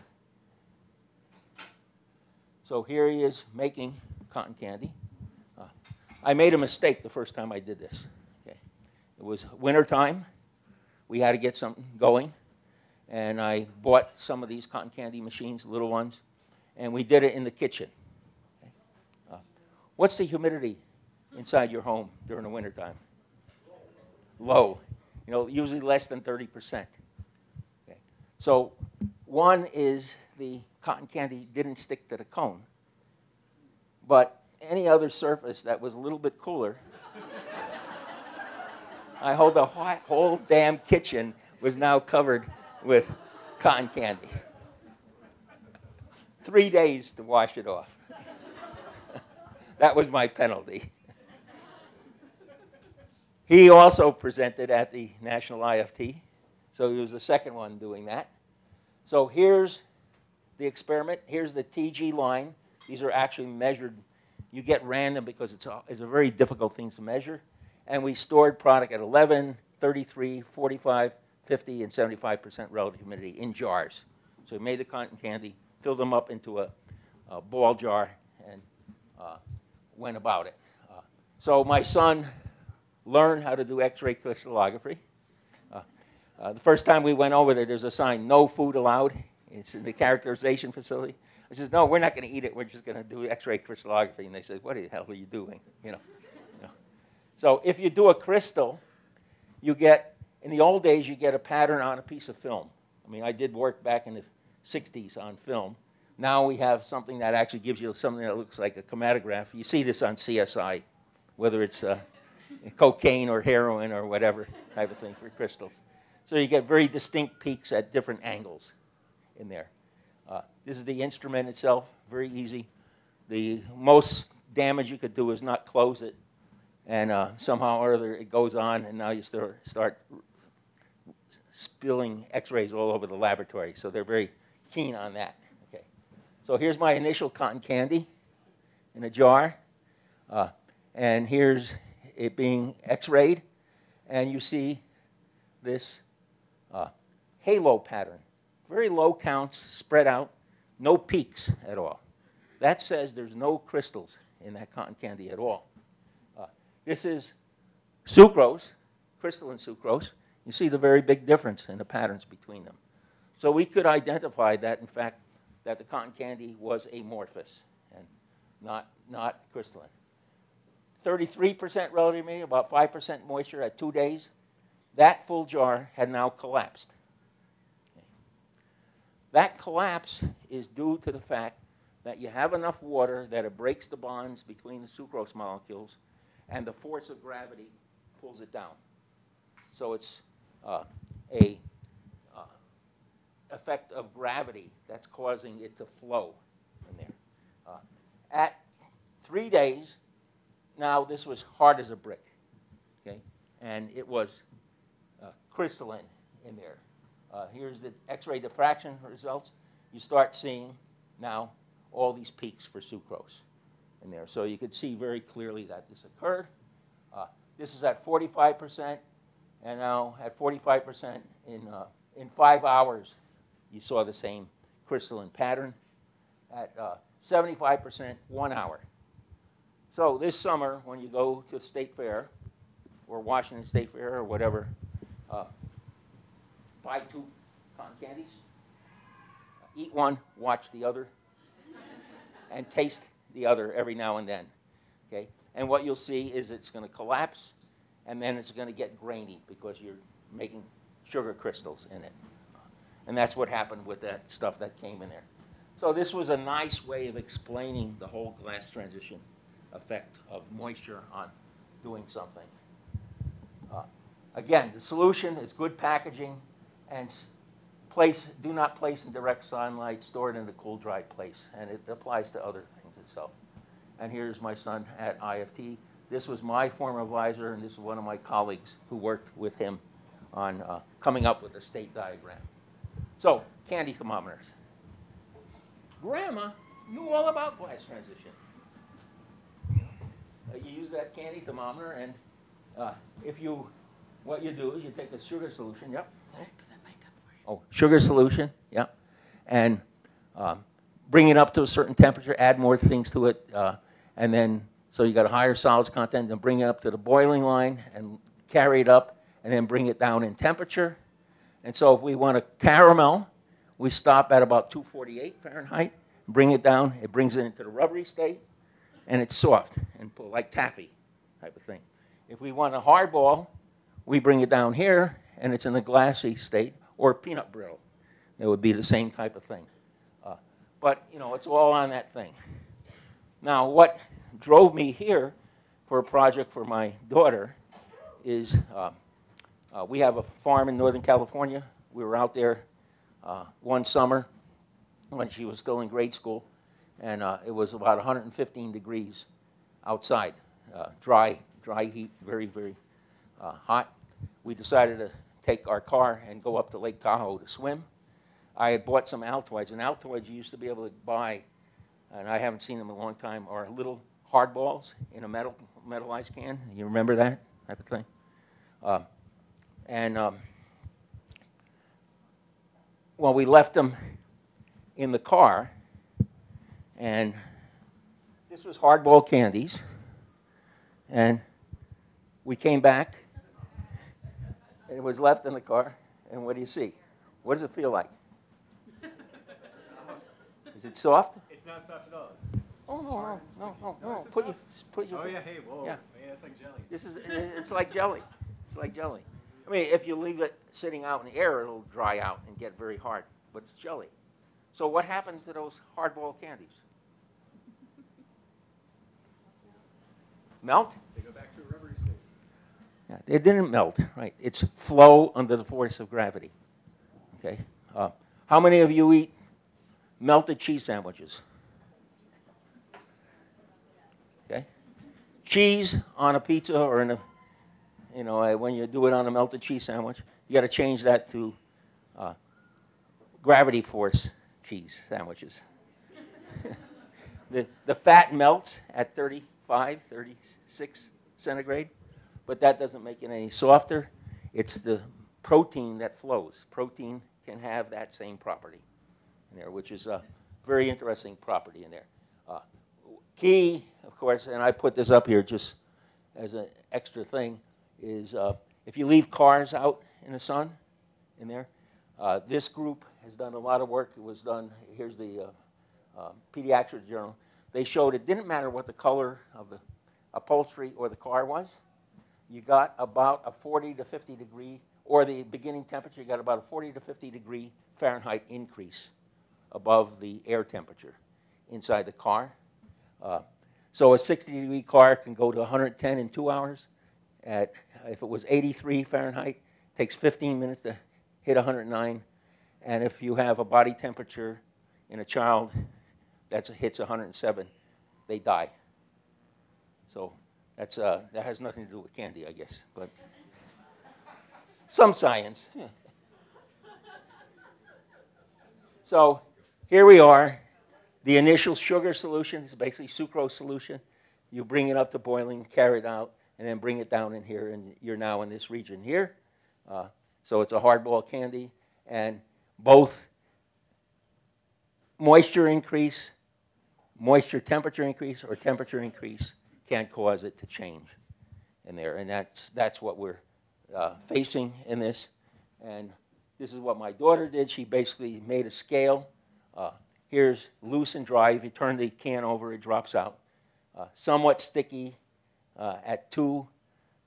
So here he is making cotton candy. Uh, I made a mistake the first time I did this. Okay. It was wintertime. We had to get something going. And I bought some of these cotton candy machines, little ones, and we did it in the kitchen. Okay. Uh, what's the humidity inside your home during the wintertime? Low. You know, usually less than thirty percent. Okay. So one is the cotton candy didn't stick to the cone. But any other surface that was a little bit cooler, I hold the whole damn kitchen was now covered with cotton candy. Three days to wash it off. That was my penalty. He also presented at the National I F T, so he was the second one doing that. So here's the experiment. Here's the T G line. These are actually measured. You get random because it's a, it's a very difficult thing to measure. And we stored product at eleven, thirty-three, forty-five, fifty, and seventy-five percent relative humidity in jars. So we made the cotton candy, filled them up into a, a ball jar, and uh, went about it. Uh, so my son learn how to do X-ray crystallography. Uh, uh, the first time we went over there, there's a sign, no food allowed. It's in the characterization facility. I says, no, we're not going to eat it. We're just going to do X-ray crystallography. And they said, what the hell are you doing? You know, you know. So if you do a crystal, you get, in the old days, you get a pattern on a piece of film. I mean, I did work back in the sixties on film. Now we have something that actually gives you something that looks like a chromatograph. You see this on C S I, whether it's Uh, cocaine or heroin or whatever type of thing for crystals. So you get very distinct peaks at different angles in there. Uh, this is the instrument itself, very easy. The most damage you could do is not close it, and uh, somehow or other it goes on, and now you start, start spilling X-rays all over the laboratory. So they're very keen on that. Okay. So here's my initial cotton candy in a jar, uh, and here's it being X-rayed, and you see this uh, halo pattern. Very low counts, spread out, no peaks at all. That says there's no crystals in that cotton candy at all. Uh, this is sucrose, crystalline sucrose. You see the very big difference in the patterns between them. So we could identify that, in fact, that the cotton candy was amorphous and not, not crystalline. thirty-three percent relative humidity, about five percent moisture at two days. That full jar had now collapsed. Okay. That collapse is due to the fact that you have enough water that it breaks the bonds between the sucrose molecules, and the force of gravity pulls it down. So it's uh, a uh, effect of gravity that's causing it to flow in there. Uh, at three days, now this was hard as a brick, okay? And it was uh, crystalline in there. Uh, here's the X-ray diffraction results. You start seeing now all these peaks for sucrose in there. So you could see very clearly that this occurred. Uh, this is at forty-five percent, and now at forty-five percent in, uh, in five hours, you saw the same crystalline pattern. At uh, seventy-five percent, one hour. So this summer, when you go to State Fair, or Washington State Fair, or whatever, uh, buy two cotton candies, eat one, watch the other, and taste the other every now and then. Okay? And what you'll see is it's going to collapse, and then it's going to get grainy because you're making sugar crystals in it. And that's what happened with that stuff that came in there. So this was a nice way of explaining the whole glass transition effect of moisture on doing something. Uh, again, the solution is good packaging and place, do not place in direct sunlight, store it in a cool, dry place. And it applies to other things itself. And here's my son at I F T. This was my former advisor, and this is one of my colleagues who worked with him on uh, coming up with a state diagram. So, candy thermometers. Grandma knew all about glass transition. Uh, you use that candy thermometer, and uh, if you, what you do is you take a sugar solution, yep. Sorry, put that mic up for you. Oh, sugar solution, yep. And um, bring it up to a certain temperature, add more things to it, uh, and then, so you got a higher solids content, then bring it up to the boiling line and carry it up, and then bring it down in temperature. And so if we want a caramel, we stop at about two forty-eight Fahrenheit, bring it down, it brings it into the rubbery state, and it's soft, and like taffy type of thing. If we want a hardball, we bring it down here, and it's in a glassy state, or peanut brittle. It would be the same type of thing. Uh, but, you know, it's all on that thing. Now, what drove me here for a project for my daughter is uh, uh, we have a farm in Northern California. We were out there Uh, one summer when she was still in grade school, and uh, it was about one hundred fifteen degrees outside, uh, dry, dry heat, very, very uh, hot. We decided to take our car and go up to Lake Tahoe to swim. I had bought some Altoids, and Altoids you used to be able to buy, and I haven't seen them in a long time, are little hard balls in a metal, metalized can. You remember that type of thing? Uh, and um, Well, we left them in the car, and this was hardball candies, and we came back, and it was left in the car, and what do you see? What does it feel like? Is it soft? It's not soft at all. It's, it's oh, no, no, no, no, no, no. Put your, put your, oh, yeah, hey, whoa. Yeah. Yeah, it's like jelly. This is, it's like jelly. It's like jelly. I mean, if you leave it sitting out in the air, it'll dry out and get very hard, but it's jelly. So what happens to those hardball candies? Melt? They go back to a rubbery state. Yeah, it didn't melt, right? It's flow under the force of gravity, okay? Uh, how many of you eat melted cheese sandwiches? Okay? Cheese on a pizza or in a... You know, when you do it on a melted cheese sandwich, you got to change that to uh, gravity force cheese sandwiches. the, the fat melts at thirty-five, thirty-six centigrade, but that doesn't make it any softer. It's the protein that flows. Protein can have that same property in there, which is a very interesting property in there. Uh, key, of course, and I put this up here just as an extra thing, is uh, if you leave cars out in the sun in there, uh, this group has done a lot of work. It was done, here's the uh, uh, Pediatric Journal. They showed it didn't matter what the color of the upholstery or the car was. You got about a forty to fifty degree, or the beginning temperature, you got about a forty to fifty degree Fahrenheit increase above the air temperature inside the car. Uh, so a sixty degree car can go to one hundred ten in two hours. At if it was eighty-three Fahrenheit, it takes fifteen minutes to hit one hundred nine. And if you have a body temperature in a child that hits one hundred seven, they die. So that's, uh, that has nothing to do with candy, I guess. But some science. Yeah. So here we are. The initial sugar solution is basically sucrose solution. You bring it up to boiling, carry it out, and then bring it down in here, and you're now in this region here. Uh, so it's a hardball candy, and both moisture increase, moisture temperature increase, or temperature increase can cause it to change in there. And that's, that's what we're uh, facing in this. And this is what my daughter did. She basically made a scale. Uh, here's loose and dry. If you turn the can over, it drops out. Uh, somewhat sticky uh, at two,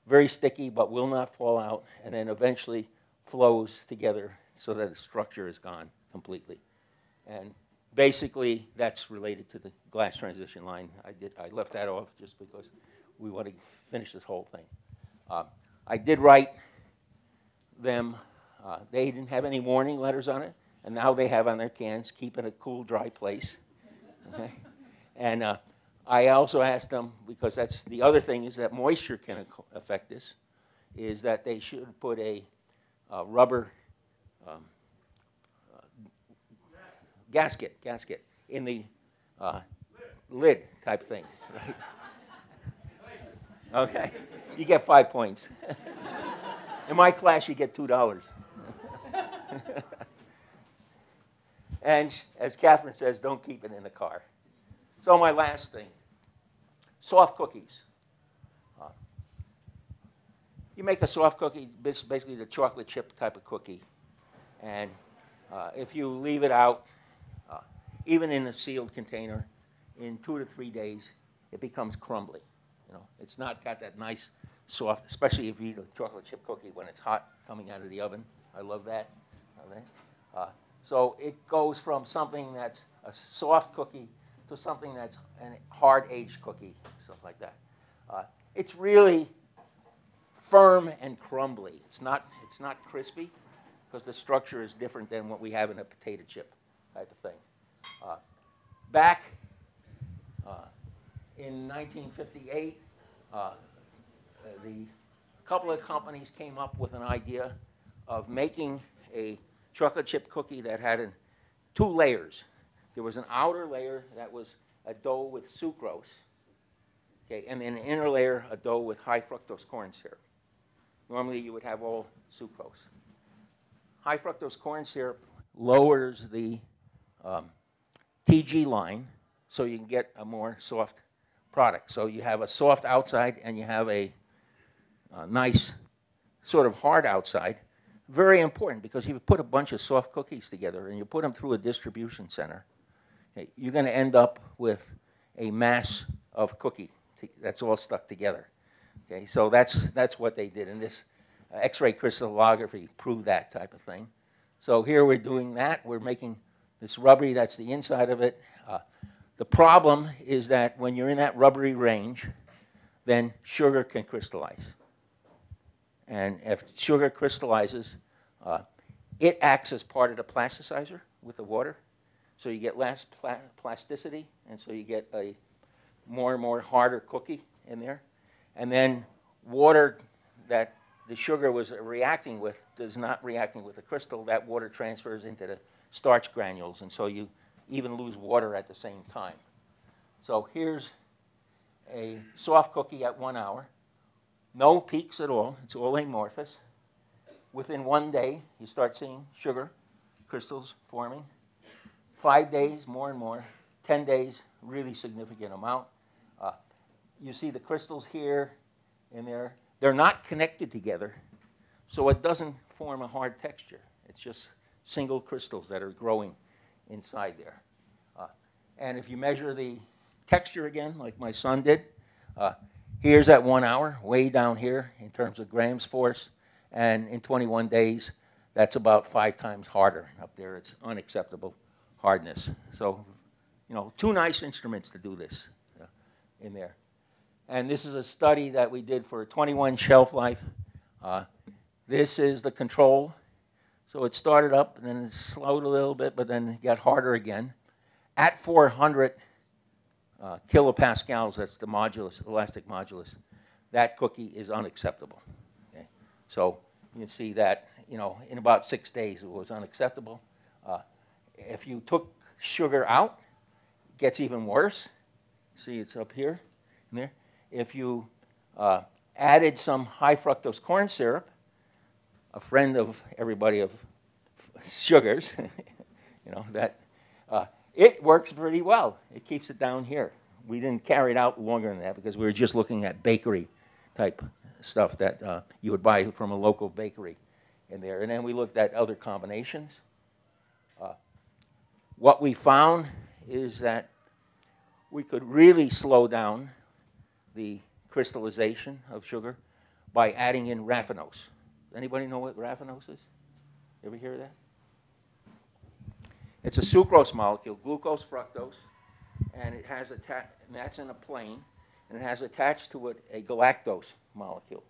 very sticky but will not fall out, and then eventually flows together so that the structure is gone completely. And basically that's related to the glass transition line. I, did, I left that off just because we want to finish this whole thing. Uh, I did write them. Uh, they didn't have any warning letters on it, and now they have on their cans, keep in a cool, dry place. Okay? And uh, I also asked them, because that's the other thing is that moisture can affect this, is that they should put a, a rubber um, uh, gasket, gasket in the uh, lid type thing. Right? Okay, you get five points. In my class, you get two dollars. And as Catherine says, don't keep it in the car. So my last thing, soft cookies. Uh, you make a soft cookie, basically the chocolate chip type of cookie. And uh, if you leave it out, uh, even in a sealed container, in two to three days, it becomes crumbly. You know, it's not got that nice soft, especially if you eat a chocolate chip cookie when it's hot coming out of the oven. I love that. Okay. Uh, so it goes from something that's a soft cookie to something that's a hard-aged cookie, stuff like that. Uh, it's really firm and crumbly. It's not, it's not crispy, because the structure is different than what we have in a potato chip type of thing. Uh, back uh, in nineteen fifty-eight, uh, the, a couple of companies came up with an idea of making a chocolate chip cookie that had an, two layers. There was an outer layer that was a dough with sucrose, okay, and an inner layer, a dough with high fructose corn syrup. Normally, you would have all sucrose. High fructose corn syrup lowers the um, T G line, so you can get a more soft product. So you have a soft outside, and you have a, a nice sort of hard outside. Very important, because you put a bunch of soft cookies together, and you put them through a distribution center, you're going to end up with a mass of cookie that's all stuck together. Okay, so that's, that's what they did, and this uh, X-ray crystallography proved that type of thing. So here we're doing that. We're making this rubbery. That's the inside of it. Uh, the problem is that when you're in that rubbery range, then sugar can crystallize. And if sugar crystallizes, uh, it acts as part of the plasticizer with the water. So you get less pla plasticity, and so you get a more and more harder cookie in there. And then water that the sugar was reacting with does not reacting with the crystal. That water transfers into the starch granules, and so you even lose water at the same time. So here's a soft cookie at one hour. No peaks at all. It's all amorphous. Within one day, you start seeing sugar crystals forming. Five days, more and more. Ten days, really significant amount. Uh, you see the crystals here and there. They're not connected together, so it doesn't form a hard texture. It's just single crystals that are growing inside there. Uh, and if you measure the texture again, like my son did, uh, here's at one hour, way down here in terms of grams force, and in twenty-one days, that's about five times harder. Up there, it's unacceptable hardness. So, you know, two nice instruments to do this uh, in there. And this is a study that we did for twenty-one shelf life Uh, this is the control. So it started up, and then it slowed a little bit, but then it got harder again. At four hundred uh, kilopascals, that's the modulus, elastic modulus, that cookie is unacceptable. Okay? So you can see that, you know, in about six days it was unacceptable. Uh, if you took sugar out, it gets even worse. See, it's up here and there. If you uh, added some high fructose corn syrup, a friend of everybody of sugars, you know, that uh, it works pretty well. It keeps it down here. We didn't carry it out longer than that because we were just looking at bakery type stuff that uh, you would buy from a local bakery in there. And then we looked at other combinations. Uh, what we found is that we could really slow down the crystallization of sugar by adding in raffinose. Anybody know what raffinose is? Ever hear of that? It's a sucrose molecule, glucose, fructose, and it has attached, and that's in a plane, and it has attached to it a galactose molecule.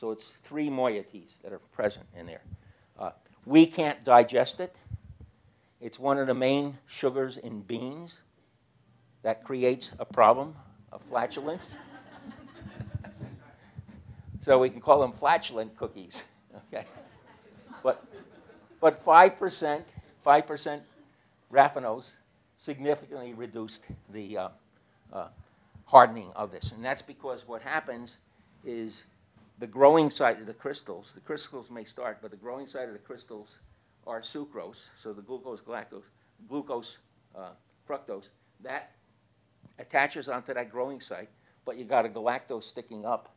So it's three moieties that are present in there. Uh, we can't digest it. It's one of the main sugars in beans that creates a problem of flatulence. So we can call them flatulent cookies, okay? But, but five percent, five percent raffinose significantly reduced the uh, uh, hardening of this. And that's because what happens is the growing side of the crystals, the crystals may start, but the growing side of the crystals are sucrose, so the glucose, galactose, glucose, uh, fructose, that attaches onto that growing site, but you got a galactose sticking up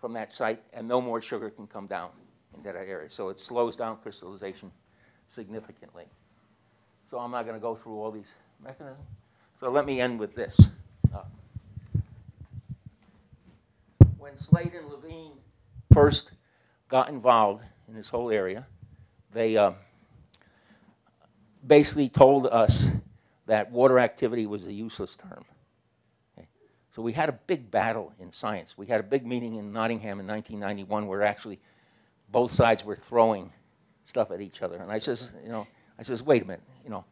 from that site, and no more sugar can come down into that area. So it slows down crystallization significantly. So I'm not going to go through all these mechanisms. So let me end with this. Uh, when Slade and Levine first got involved in this whole area, they uh, basically told us that water activity was a useless term. So we had a big battle in science. We had a big meeting in Nottingham in nineteen ninety-one where actually both sides were throwing stuff at each other. And I says, you know, I says, wait a minute, you know,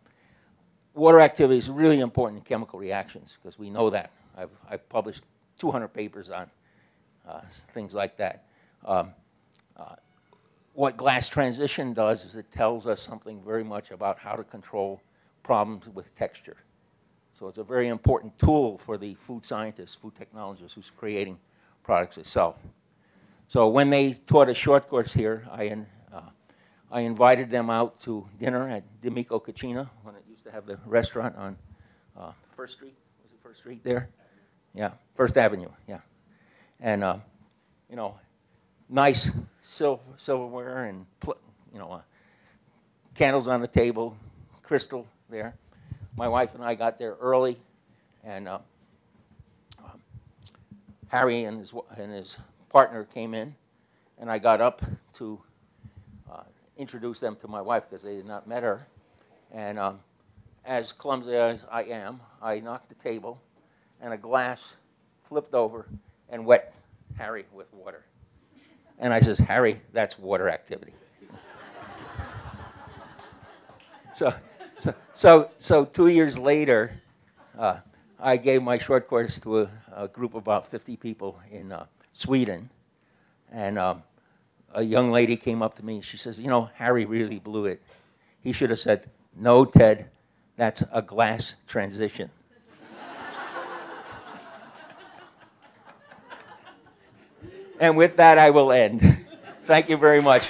water activity is really important in chemical reactions because we know that. I've, I've published two hundred papers on uh, things like that. Um, uh, what glass transition does is it tells us something very much about how to control problems with texture. So it's a very important tool for the food scientists, food technologists who's creating products itself. So when they taught a short course here, I, in, uh, I invited them out to dinner at D'Amico Cucina, when it used to have the restaurant on uh, First Street. Was it First Street there? Yeah, First Avenue, yeah. And, uh, you know, nice silver, silverware and, you know, uh, candles on the table, crystal there. My wife and I got there early, and uh, um, Harry and his, and his partner came in, and I got up to uh, introduce them to my wife because they had not met her. And um, as clumsy as I am, I knocked the table, and a glass flipped over and wet Harry with water. And I says, Harry, that's water activity. so. So, so, so two years later, uh, I gave my short course to a, a group of about fifty people in uh, Sweden, and um, a young lady came up to me. She says, you know, Harry really blew it. He should have said, no, Ted, that's a glass transition. And with that, I will end. Thank you very much.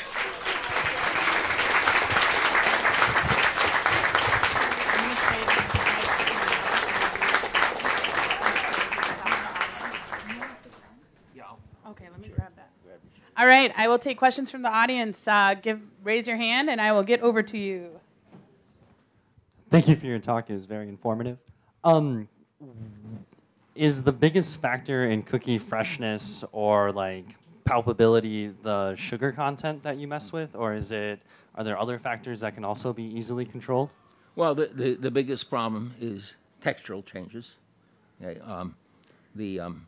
All right, I will take questions from the audience. Uh, give, raise your hand, and I will get over to you. Thank you for your talk. It was very informative. Um, is the biggest factor in cookie freshness or like palpability the sugar content that you mess with, or is it? Are there other factors that can also be easily controlled? Well, the the, the biggest problem is textural changes. Okay, um, the um,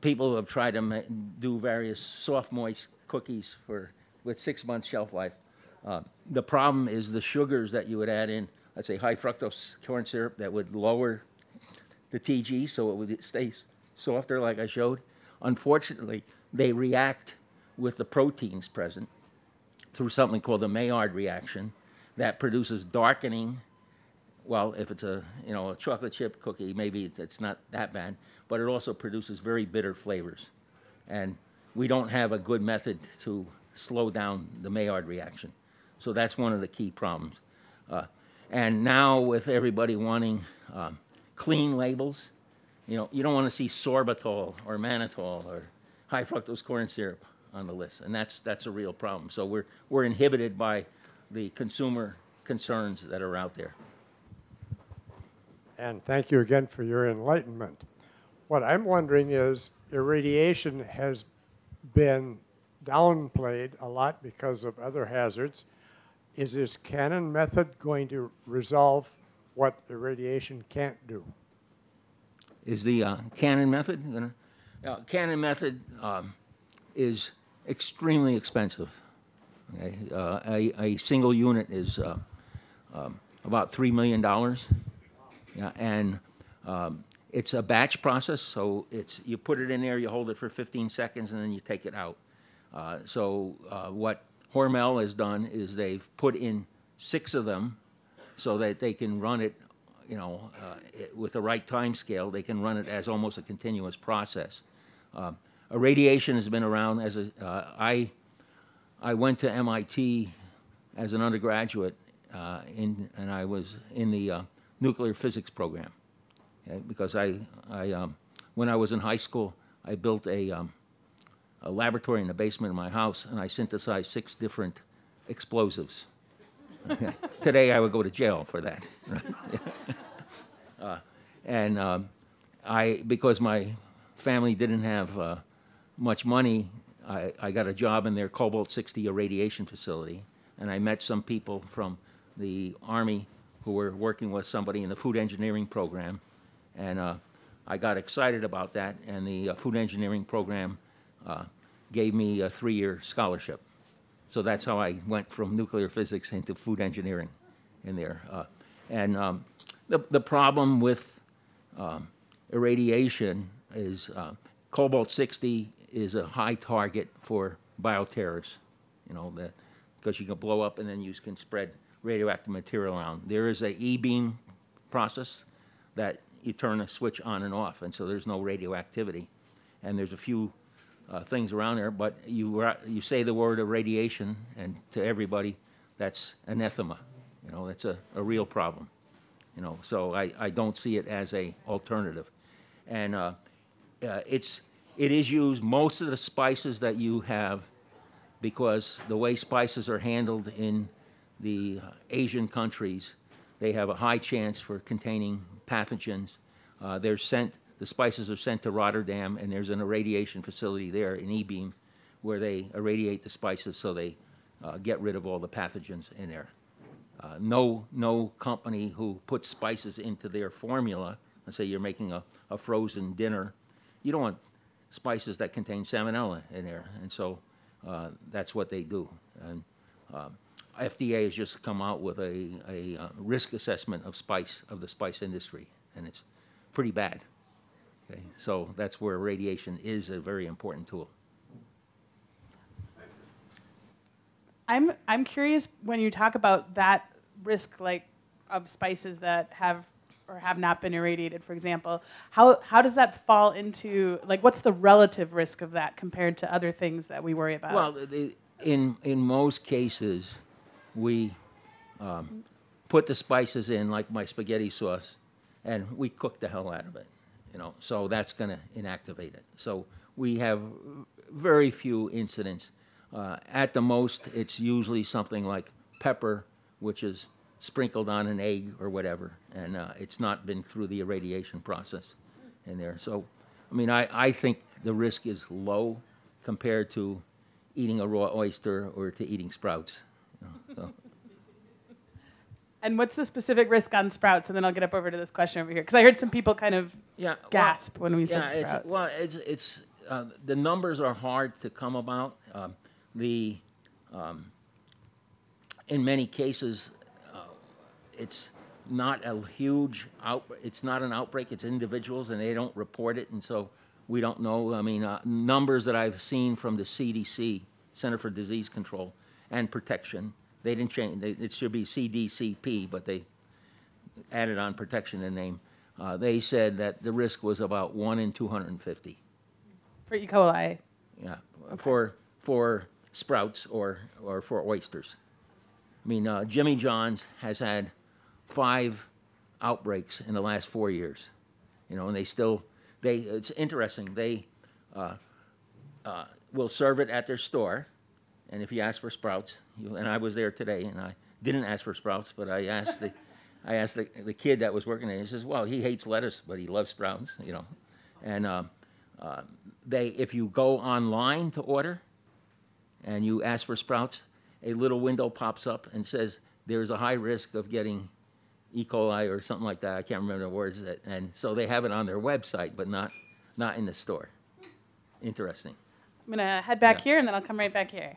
people have tried to ma do various soft moist cookies for with six months shelf life. Uh, the problem is the sugars that you would add in, let's say high fructose corn syrup that would lower the T G so it would stay softer like I showed. Unfortunately, they react with the proteins present through something called the Maillard reaction that produces darkening. Well, if it's a, you know, a chocolate chip cookie, maybe it's, it's not that bad, but it also produces very bitter flavors. And we don't have a good method to slow down the Maillard reaction. So that's one of the key problems. Uh, and now with everybody wanting um, clean labels, you know, you don't want to see sorbitol or mannitol or high fructose corn syrup on the list. And that's, that's a real problem. So we're, we're inhibited by the consumer concerns that are out there. And thank you again for your enlightenment. What I'm wondering is, irradiation has been downplayed a lot because of other hazards. Is this Cannon method going to resolve what irradiation can't do? Is the uh, Cannon method gonna, uh, Cannon method um, is extremely expensive. Okay? Uh, a, a single unit is uh, um, about three million dollars. Yeah, and um, it's a batch process, so it's you put it in there, you hold it for fifteen seconds, and then you take it out. Uh, so uh, what Hormel has done is they've put in six of them so that they can run it, you know, uh, it, with the right time scale. They can run it as almost a continuous process. Uh, irradiation has been around as a, uh, I, I went to M I T as an undergraduate, uh, in, and I was in the... Uh, nuclear physics program, okay? Because I, I um, when I was in high school, I built a, um, a laboratory in the basement of my house, and I synthesized six different explosives. Okay. Today, I would go to jail for that. Right? uh, and um, I, because my family didn't have uh, much money, I, I got a job in their cobalt sixty irradiation facility, and I met some people from the Army who were working with somebody in the food engineering program, and uh, I got excited about that, and the uh, food engineering program uh, gave me a three year scholarship. So that's how I went from nuclear physics into food engineering in there. Uh, and um, the, the problem with um, irradiation is uh, cobalt sixty is a high target for bioterrorists, you know, because you can blow up and then you can spread radioactive material around. There is a E beam process that you turn a switch on and off, and so there's no radioactivity. And there's a few uh, things around there, but you, you say the word irradiation, and to everybody, that's anathema. You know, that's a, a real problem. You know, so I, I don't see it as an alternative. And uh, uh, it's, it is used, most of the spices that you have, because the way spices are handled in the uh, Asian countries, they have a high chance for containing pathogens. Uh, they're sent, the spices are sent to Rotterdam, and there's an irradiation facility there, an E beam, where they irradiate the spices so they uh, get rid of all the pathogens in there. Uh, no, no company who puts spices into their formula, let's say you're making a, a frozen dinner, you don't want spices that contain salmonella in there, and so uh, that's what they do. And, uh, F D A has just come out with a, a uh, risk assessment of spice, of the spice industry, and it's pretty bad. Okay? So that's where radiation is a very important tool. I'm, I'm curious, when you talk about that risk, like of spices that have or have not been irradiated, for example, how, how does that fall into, like, what's the relative risk of that compared to other things that we worry about? Well, the, in, in most cases, we um, put the spices in, like my spaghetti sauce, and we cook the hell out of it, you know, so that's going to inactivate it. So we have very few incidents. Uh, at the most, it's usually something like pepper, which is sprinkled on an egg or whatever, and uh, it's not been through the irradiation process in there. So, I mean, I, I think the risk is low compared to eating a raw oyster or to eating sprouts. No, no. And what's the specific risk on sprouts? And then I'll get up over to this question over here. Because I heard some people kind of yeah, gasp well, when we yeah, said sprouts. It's, well, it's, it's, uh, the numbers are hard to come about. Um, the, um, in many cases, uh, it's not a huge outbreak. It's not an outbreak. It's individuals, and they don't report it. And so we don't know. I mean, uh, numbers that I've seen from the C D C, Center for Disease Control and Protection, they didn't change. They, it should be C D C P, but they added on protection in name. Uh, they said that the risk was about one in two hundred fifty. For E. coli? Yeah, okay. for for sprouts or, or for oysters. I mean, uh, Jimmy John's has had five outbreaks in the last four years. You know, and they still, they it's interesting. They uh, uh, will serve it at their store. And if you ask for sprouts, you, and I was there today, and I didn't ask for sprouts, but I asked the, I asked the, the kid that was working there. He says, "Well, he hates lettuce, but he loves sprouts, you know." And uh, uh, they, if you go online to order, and you ask for sprouts, a little window pops up and says there is a high risk of getting E. coli or something like that. I can't remember the words. That, and so they have it on their website, but not, not in the store. Interesting. I'm gonna head back yeah. here, and then I'll come right back here.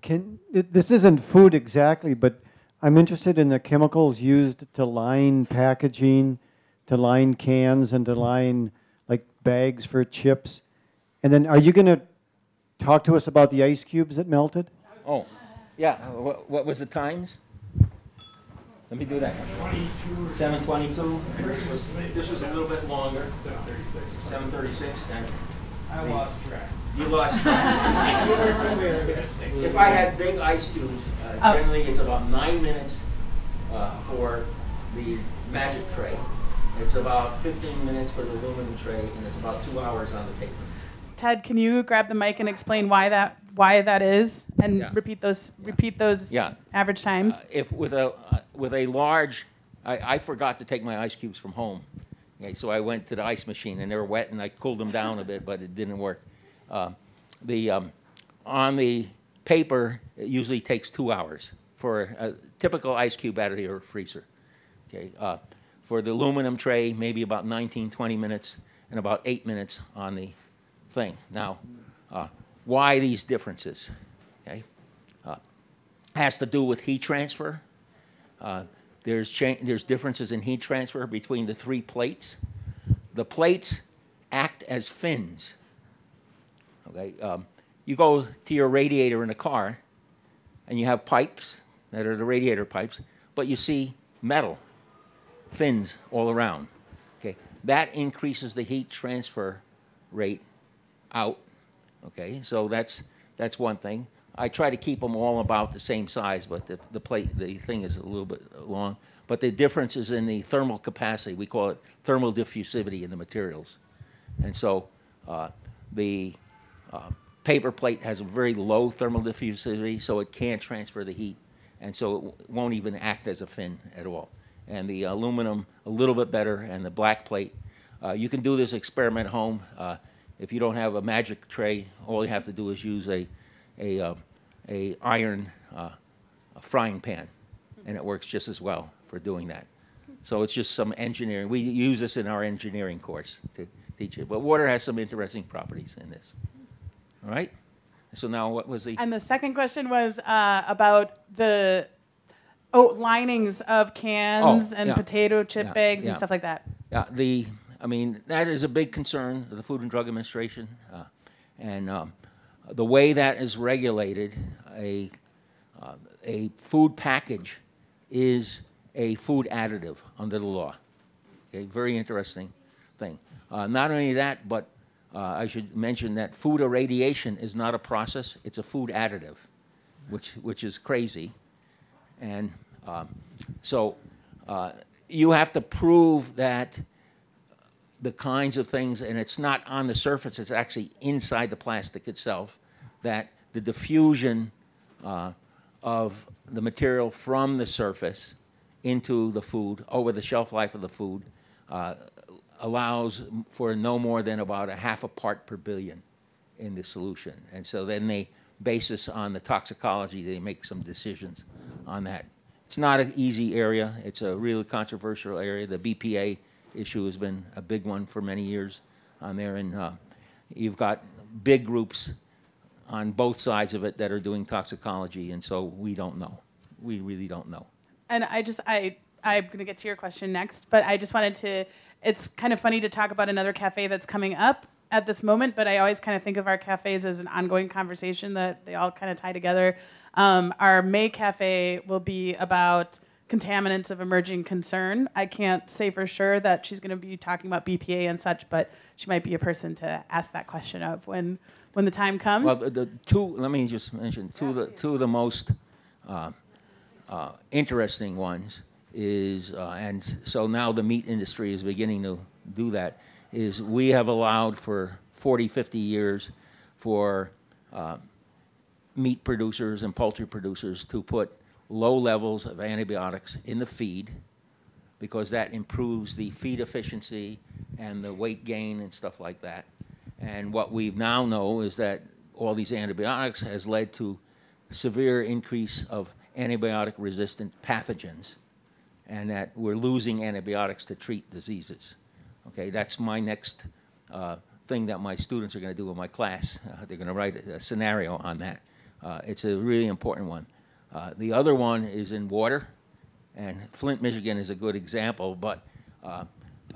Can, this isn't food exactly, but I'm interested in the chemicals used to line packaging, to line cans, and to line like bags for chips. And then, are you going to talk to us about the ice cubes that melted? Oh, yeah. What, what was the times? Let me do that. seven twenty-two. This was this was a little bit longer. seven thirty-six. seven thirty-six. I lost track. You lost track. If I had big ice cubes, uh, generally it's about nine minutes uh, for the magic tray. It's about fifteen minutes for the aluminum tray, and it's about two hours on the paper. Ted, can you grab the mic and explain why that why that is, and yeah. repeat those yeah. repeat those yeah. average times? Uh, if with a uh, with a large, I, I forgot to take my ice cubes from home. Okay, so I went to the ice machine, and they were wet, and I cooled them down a bit, but it didn't work. Uh, the, um, on the paper, it usually takes two hours for a typical ice cube out of your freezer. Okay, uh, for the aluminum tray, maybe about nineteen, twenty minutes, and about eight minutes on the thing. Now, uh, why these differences? Okay, uh, has to do with heat transfer. Uh, There's, cha there's differences in heat transfer between the three plates. The plates act as fins. Okay, um, you go to your radiator in a car, and you have pipes that are the radiator pipes, but you see metal fins all around. Okay, that increases the heat transfer rate out. Okay, so that's that's one thing. I try to keep them all about the same size, but the, the plate, the thing is a little bit long. But the difference is in the thermal capacity. We call it thermal diffusivity in the materials. And so uh, the uh, paper plate has a very low thermal diffusivity, so it can't transfer the heat. And so it w won't even act as a fin at all. And the aluminum, a little bit better, and the black plate. Uh, you can do this experiment at home. Uh, if you don't have a magic tray, all you have to do is use a A, uh, a iron uh, a frying pan, and it works just as well for doing that. So it's just some engineering. We use this in our engineering course to teach it. But water has some interesting properties in this. All right? So now what was the... And the second question was uh, about the oh, linings of cans oh, and yeah. potato chip yeah, bags yeah. and stuff like that. Yeah, the, I mean, that is a big concern of the Food and Drug Administration. Uh, and... Um, The way that is regulated, a, uh, a food package is a food additive under the law. Okay, very interesting thing. Uh, not only that, but uh, I should mention that food irradiation is not a process, it's a food additive, which, which is crazy. And um, so uh, you have to prove that the kinds of things, and it's not on the surface, it's actually inside the plastic itself, that the diffusion uh, of the material from the surface into the food, over the shelf life of the food, uh, allows for no more than about a half a part per billion in the solution. And so then they base this on the toxicology, they make some decisions on that. It's not an easy area. It's a really controversial area. The B P A issue has been a big one for many years on there, and uh, you've got big groups on both sides of it that are doing toxicology, and so we don't know. We really don't know. And I just, I, I'm going to get to your question next, but I just wanted to, it's kind of funny to talk about another cafe that's coming up at this moment, but I always kind of think of our cafes as an ongoing conversation that they all kind of tie together. Um, our May cafe will be about contaminants of emerging concern. I can't say for sure that she's going to be talking about B P A and such, but she might be a person to ask that question of when when the time comes. Well, the, the two, let me just mention two, yeah, of, the, two of the most uh, uh, interesting ones is, uh, and so now the meat industry is beginning to do that, is we have allowed for forty, fifty years for uh, meat producers and poultry producers to put low levels of antibiotics in the feed because that improves the feed efficiency and the weight gain and stuff like that. And what we now know is that all these antibiotics has led to severe increase of antibiotic-resistant pathogens and that we're losing antibiotics to treat diseases. Okay, that's my next uh, thing that my students are going to do in my class. Uh, they're going to write a, a scenario on that. Uh, it's a really important one. Uh, the other one is in water, and Flint, Michigan is a good example, but uh,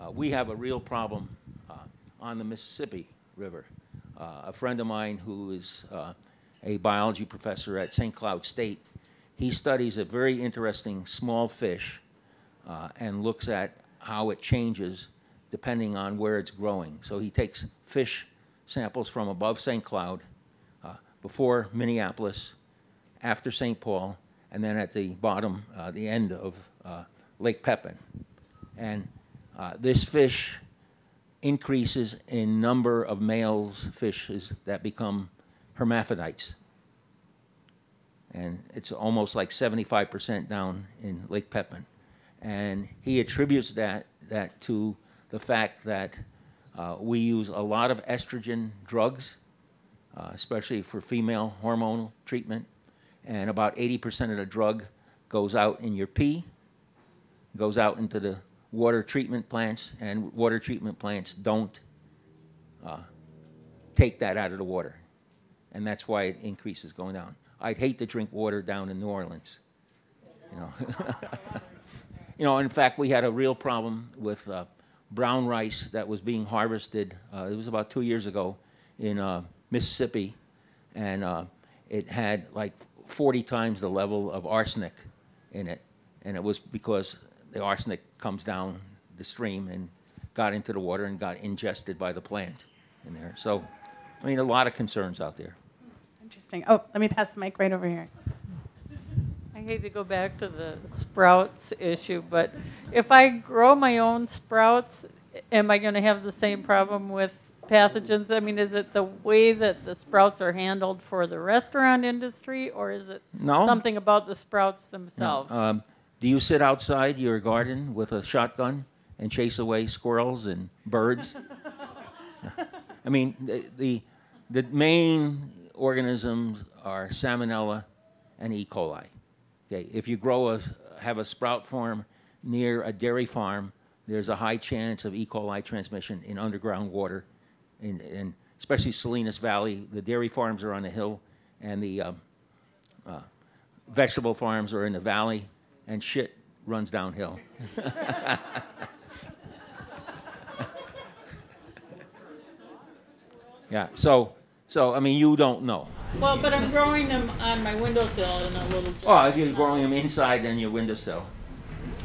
uh, we have a real problem uh, on the Mississippi River. Uh, a friend of mine who is uh, a biology professor at Saint Cloud State, he studies a very interesting small fish uh, and looks at how it changes depending on where it's growing. So he takes fish samples from above Saint Cloud, uh, before Minneapolis, after Saint Paul, and then at the bottom, uh, the end of uh, Lake Pepin. And uh, this fish increases in number of male fishes that become hermaphrodites. And it's almost like seventy-five percent down in Lake Pepin. And he attributes that, that to the fact that uh, we use a lot of estrogen drugs, uh, especially for female hormonal treatment, and about eighty percent of the drug goes out in your pee, goes out into the water treatment plants, and water treatment plants don't uh, take that out of the water. And that's why it increases going down. I'd hate to drink water down in New Orleans. You know, you know, in fact, we had a real problem with uh, brown rice that was being harvested. Uh, it was about two years ago in uh, Mississippi, and uh, it had like forty times the level of arsenic in it, and it was because the arsenic comes down the stream and got into the water and got ingested by the plant in there. So, I mean, a lot of concerns out there. Interesting. Oh, let me pass the mic right over here. I hate to go back to the sprouts issue, but if I grow my own sprouts, am I going to have the same problem with pathogens? I mean, is it the way that the sprouts are handled for the restaurant industry, or is it no. something about the sprouts themselves? No. Um, do you sit outside your garden with a shotgun and chase away squirrels and birds? I mean, the, the, the main organisms are Salmonella and E. coli. Okay, if you grow a, have a sprout farm near a dairy farm, there's a high chance of E. coli transmission in underground water. In, in especially Salinas Valley, the dairy farms are on the hill, and the um, uh, vegetable farms are in the valley, and shit runs downhill. Yeah, so, so, I mean, you don't know. Well, but I'm growing them on my windowsill in a little jar. Oh, if you're growing them inside on your windowsill.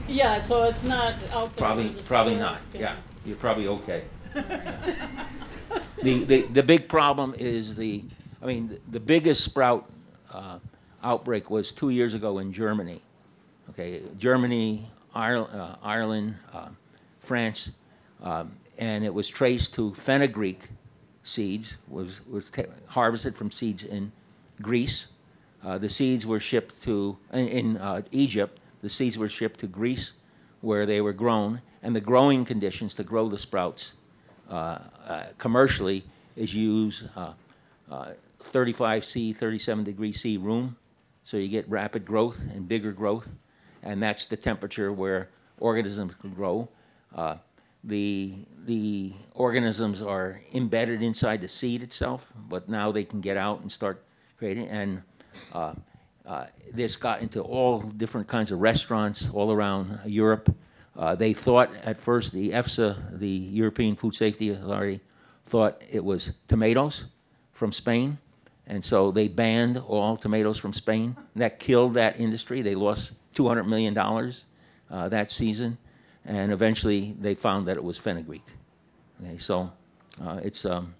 Yeah, so it's not out there. Probably, the probably not, skin. Yeah. You're probably okay. Yeah. The, the, the big problem is the, I mean, the, the biggest sprout uh, outbreak was two years ago in Germany. Okay, Germany, Ire uh, Ireland, uh, France, um, and it was traced to fenugreek seeds, was, was harvested from seeds in Greece. Uh, the seeds were shipped to, in, in uh, Egypt, the seeds were shipped to Greece where they were grown, and the growing conditions to grow the sprouts Uh, uh, commercially is use uh, uh, thirty-five C, thirty-seven degree C room, so you get rapid growth and bigger growth. and that's the temperature where organisms can grow. Uh, the, the organisms are embedded inside the seed itself, but now they can get out and start creating. And uh, uh, this got into all different kinds of restaurants all around Europe. Uh, they thought at first, the EFSA, the European Food Safety Authority, thought it was tomatoes from Spain. And so they banned all tomatoes from Spain. That killed that industry. They lost two hundred million dollars uh, that season. And eventually, they found that it was fenugreek. Okay, so uh, it's, um,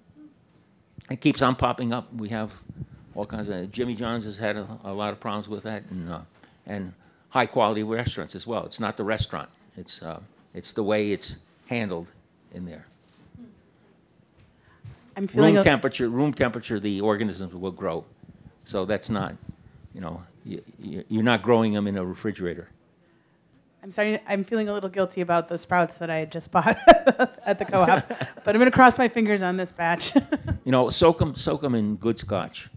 it keeps on popping up. We have all kinds of, Jimmy John's has had a, a lot of problems with that, and, uh, and high-quality restaurants as well. It's not the restaurant. It's, uh, it's the way it's handled in there. I'm feeling room temperature, room temperature, the organisms will grow. So that's not, you know, you, you're not growing them in a refrigerator. I'm sorry, I'm feeling a little guilty about those sprouts that I had just bought at the co-op. But I'm going to cross my fingers on this batch. You know, soak them, soak them in good scotch.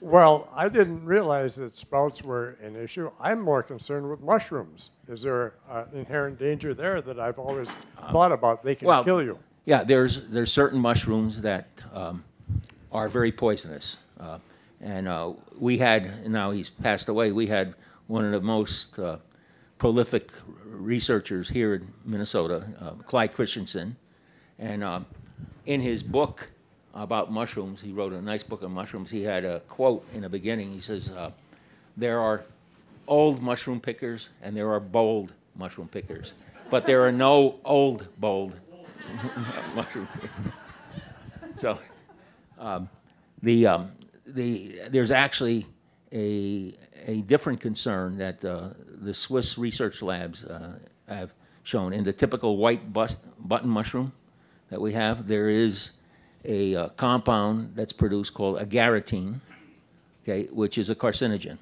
Well, I didn't realize that sprouts were an issue. I'm more concerned with mushrooms. Is there an inherent danger there that I've always um, thought about? They can well, kill you. Yeah, there's, there's certain mushrooms that um, are very poisonous. Uh, and uh, we had, now he's passed away, we had one of the most uh, prolific researchers here in Minnesota, uh, Clyde Christensen. And uh, in his book about mushrooms, he wrote a nice book on mushrooms. He had a quote in the beginning. He says, uh, there are old mushroom pickers and there are bold mushroom pickers, but there are no old bold mushroom pickers. So um, the, um, the, there's actually a, a different concern that uh, the Swiss research labs uh, have shown. In the typical white but button mushroom that we have, there is a uh, compound that's produced called agarotene, okay, which is a carcinogen.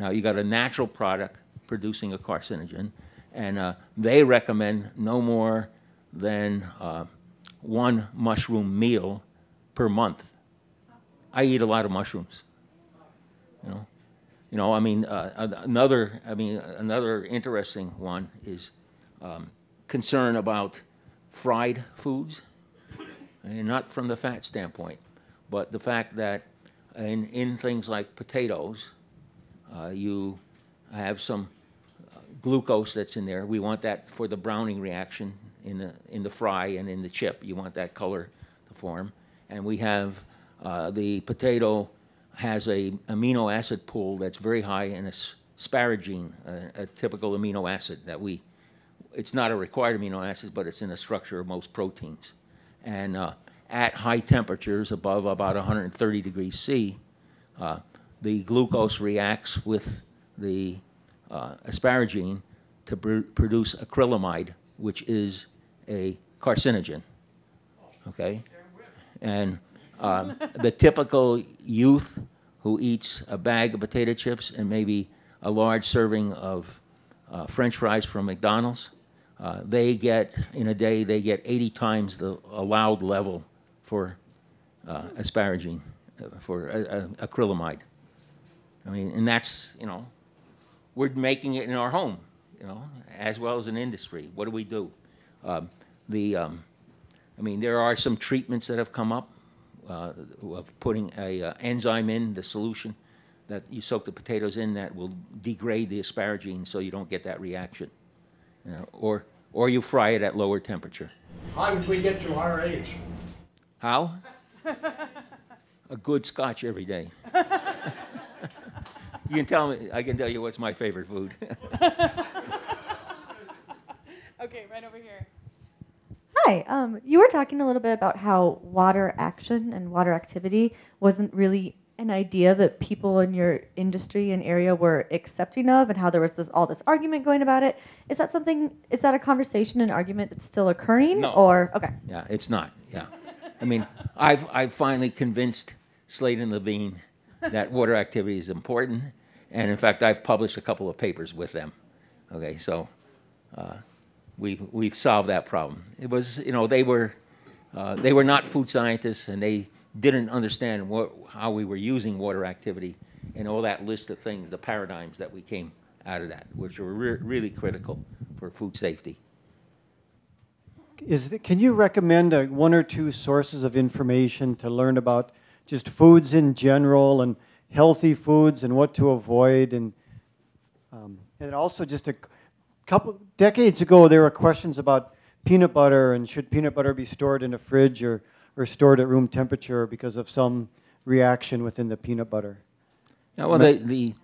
Now, you got a natural product producing a carcinogen, and uh, they recommend no more than uh, one mushroom meal per month. I eat a lot of mushrooms. You know, you know. I mean, uh, another. I mean, another interesting one is um, concern about fried foods. And not from the fat standpoint, but the fact that in, in things like potatoes, uh, you have some glucose that's in there. We want that for the browning reaction in the, in the fry and in the chip. You want that color to form. And we have uh, the potato has a amino acid pool that's very high in asparagine, a, a typical amino acid that we, it's not a required amino acid, but it's in the structure of most proteins. And uh, at high temperatures, above about one hundred thirty degrees C, uh, the glucose reacts with the uh, asparagine to pr produce acrylamide, which is a carcinogen. Okay, and uh, the typical youth who eats a bag of potato chips and maybe a large serving of uh, French fries from McDonald's. Uh, they get, in a day, they get eighty times the allowed level for uh, asparagine, for uh, acrylamide. I mean, and that's, you know, we're making it in our home, you know, as well as an industry. What do we do? Uh, the, um, I mean, there are some treatments that have come up uh, of putting a uh, enzyme in the solution that you soak the potatoes in that will degrade the asparagine so you don't get that reaction. You know, or, or you fry it at lower temperature. How did we get to our age? How? A good scotch every day. You can tell me, I can tell you what's my favorite food. Okay, right over here. Hi, um, you were talking a little bit about how water action and water activity wasn't really an idea that people in your industry and area were accepting of, and how there was this all this argument going about it. Is that something, is that a conversation and argument that's still occurring? No. Or, okay. Yeah, it's not, yeah. I mean, I've, I've finally convinced Slade and Levine that water activity is important, and in fact, I've published a couple of papers with them. Okay, so uh, we've, we've solved that problem. It was, you know, they were, Uh, they were not food scientists, and they didn't understand what, how we were using water activity and all that list of things, the paradigms that we came out of that, which were re really critical for food safety. Is the, can you recommend a, one or two sources of information to learn about just foods in general and healthy foods and what to avoid? And, um, and also just a couple decades ago, there were questions about peanut butter and should peanut butter be stored in a fridge or, or stored at room temperature because of some reaction within the peanut butter? Yeah, well, the, the,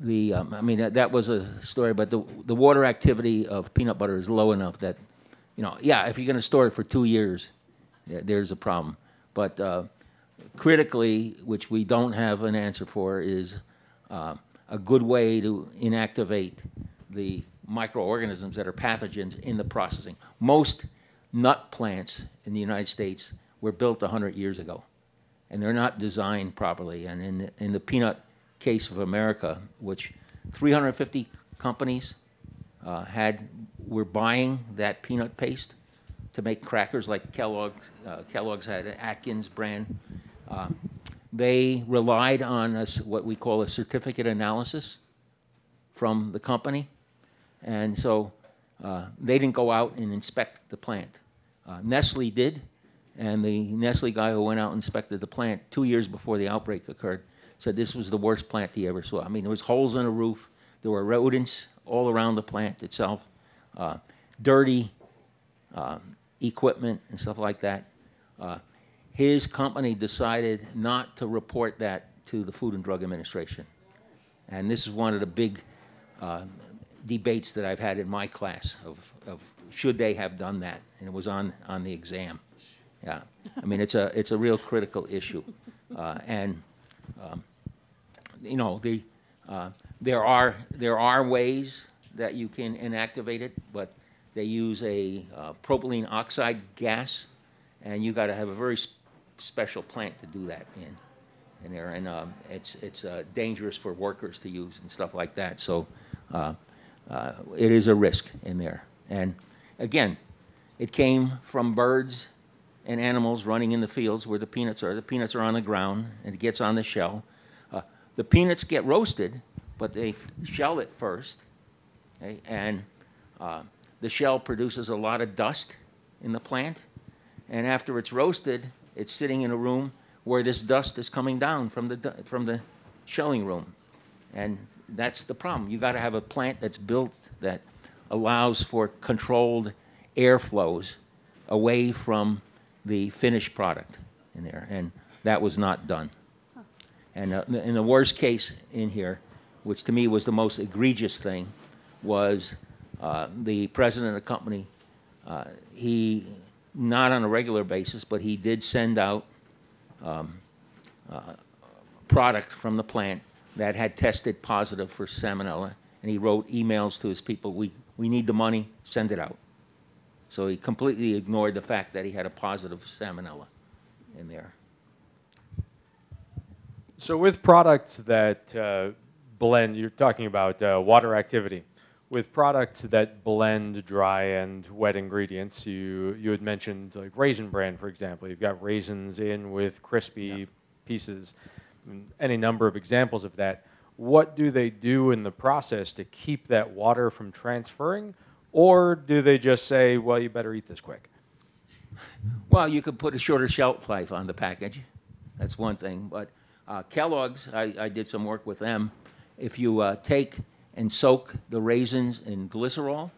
the um, I mean, that, that was a story, but the, the water activity of peanut butter is low enough that, you know, yeah, if you're going to store it for two years, there's a problem. But uh, critically, which we don't have an answer for, is uh, a good way to inactivate the microorganisms that are pathogens in the processing. Most nut plants in the United States were built a hundred years ago, and they're not designed properly. And in the, in the peanut case of America, which three hundred fifty companies uh, had were buying that peanut paste to make crackers like Kellogg's. Uh, Kellogg's had an Atkins brand. Uh, they relied on a, what we call a certificate analysis from the company. And so uh, they didn't go out and inspect the plant. Uh, Nestle did, and the Nestle guy who went out and inspected the plant two years before the outbreak occurred said this was the worst plant he ever saw. I mean, there was holes in the roof. There were rodents all around the plant itself, uh, dirty uh, equipment and stuff like that. Uh, his company decided not to report that to the Food and Drug Administration. And this is one of the big uh, debates that I've had in my class of, of should they have done that, and it was on on the exam. Yeah, I mean it's a it's a real critical issue, uh, and um, you know the uh, there are there are ways that you can inactivate it, but they use a uh, propylene oxide gas, and you got to have a very sp special plant to do that in, in there, and um, it's it's uh, dangerous for workers to use and stuff like that. So. Uh, Uh, it is a risk in there. And again, it came from birds and animals running in the fields where the peanuts are. The peanuts are on the ground, and it gets on the shell. Uh, the peanuts get roasted, but they shell it first. Okay? And uh, the shell produces a lot of dust in the plant. And after it's roasted, it's sitting in a room where this dust is coming down from the, from the shelling room. And that's the problem. You've got to have a plant that's built that allows for controlled air flows away from the finished product in there. And that was not done. Huh. And uh, in the worst case in here, which to me was the most egregious thing, was uh, the president of the company, uh, he, not on a regular basis, but he did send out um, uh, product from the plant that had tested positive for salmonella, and he wrote emails to his people, we, we need the money, send it out. So he completely ignored the fact that he had a positive salmonella in there. So with products that uh, blend, you're talking about uh, water activity. With products that blend dry and wet ingredients, you, you had mentioned like Raisin Bran, for example. You've got raisins in with crispy yeah. pieces. Any number of examples of that. What do they do in the process to keep that water from transferring? Or do they just say, well, you better eat this quick? Well, you could put a shorter shelf life on the package. That's one thing. But uh, Kellogg's, I, I did some work with them. If you uh, take and soak the raisins in glycerol,